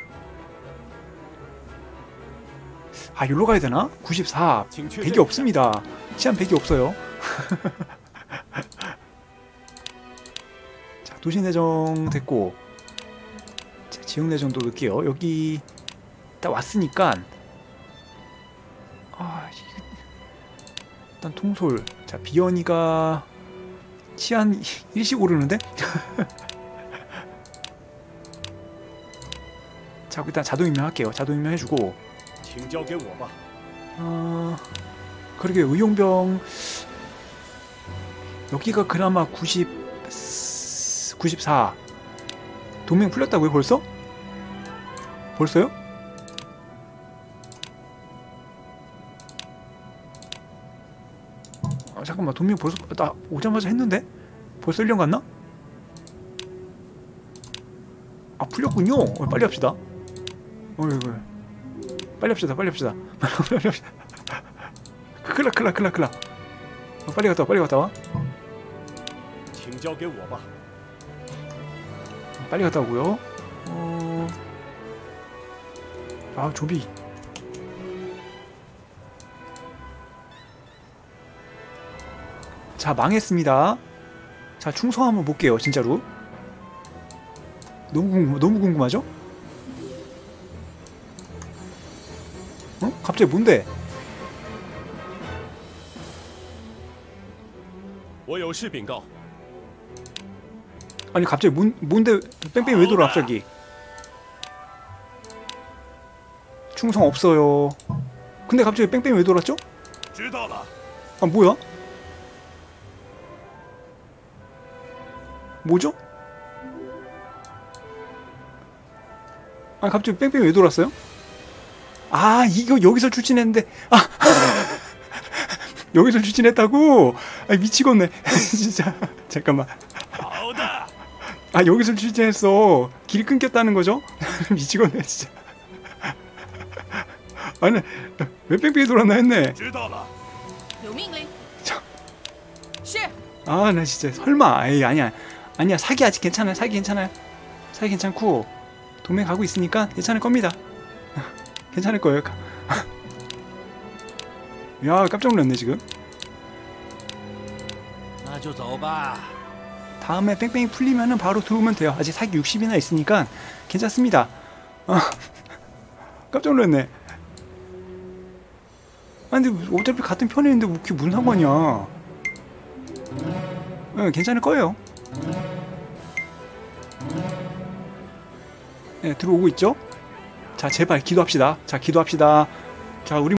아, 여기로 가야 되나? 구십사. 백이 없습니다. 치안 백이 없어요. 자, 도시내정 됐고. 자, 지역내정도 넣을게요. 여기 딱 왔으니까. 아, 일단 통솔. 자, 비연이가 치안 일씩 오르는데? 자, 일단 자동임명 할게요. 자동임명 해주고. 어, 그러게 의용병 여기가 그나마 구십, 구십사. 동맹 풀렸다고요 벌써? 벌써요? 잠깐만, 동맹 벌써 나 오자마자 했는데? 벌써 일 년 갔나? 아, 풀렸군요. 어, 빨리 합시다. 어이구, 빨리 합시다 빨리 합시다 빨리 합시다. 클라 클라 클라 클라. 어, 빨리 갔다 와 빨리 갔다 와. 빨리 갔다 오고요. 어... 아, 조비. 자, 망했습니다. 자, 충성 한번 볼게요 진짜로. 너무 궁금, 너무 궁금하죠? 어? 갑자기 뭔데? 아니, 갑자기 뭔 뭔데? 뺑뺑이 왜 돌아 갑자기? 충성 없어요. 근데 갑자기 뺑뺑이 왜 돌았죠? 아, 뭐야? 뭐죠? 아, 갑자기 뺑뺑이 왜 돌았어요? 아, 이거 여기서 출진했는데. 아, 여기서 출진했다고? 아, 미치겠네. 진짜. 잠깐만. 아, 여기서 출진했어. 길 끊겼다는 거죠? 미치겠네 진짜. 아니, 왜 뺑뺑이 돌았나 했네. 참. 아, 나 진짜 설마. 에이, 아니야. 아니야, 사기 아직 괜찮아요. 사기 괜찮아요. 사기 괜찮고 동맹 가고 있으니까 괜찮을 겁니다. 괜찮을 거예요. 야, 깜짝 놀랐네 지금. 다음에 뺑뺑이 풀리면은 바로 들어오면 돼요. 아직 사기 육십이나 있으니까 괜찮습니다. 아, 깜짝 놀랐네. 아니 근데 어차피 같은 편에 있는데 그게 무슨 상관이야. 네, 괜찮을 거예요. 네, 들어오고 있죠? 자, 제발 기도합시다. 자, 기도합시다. 자, 우리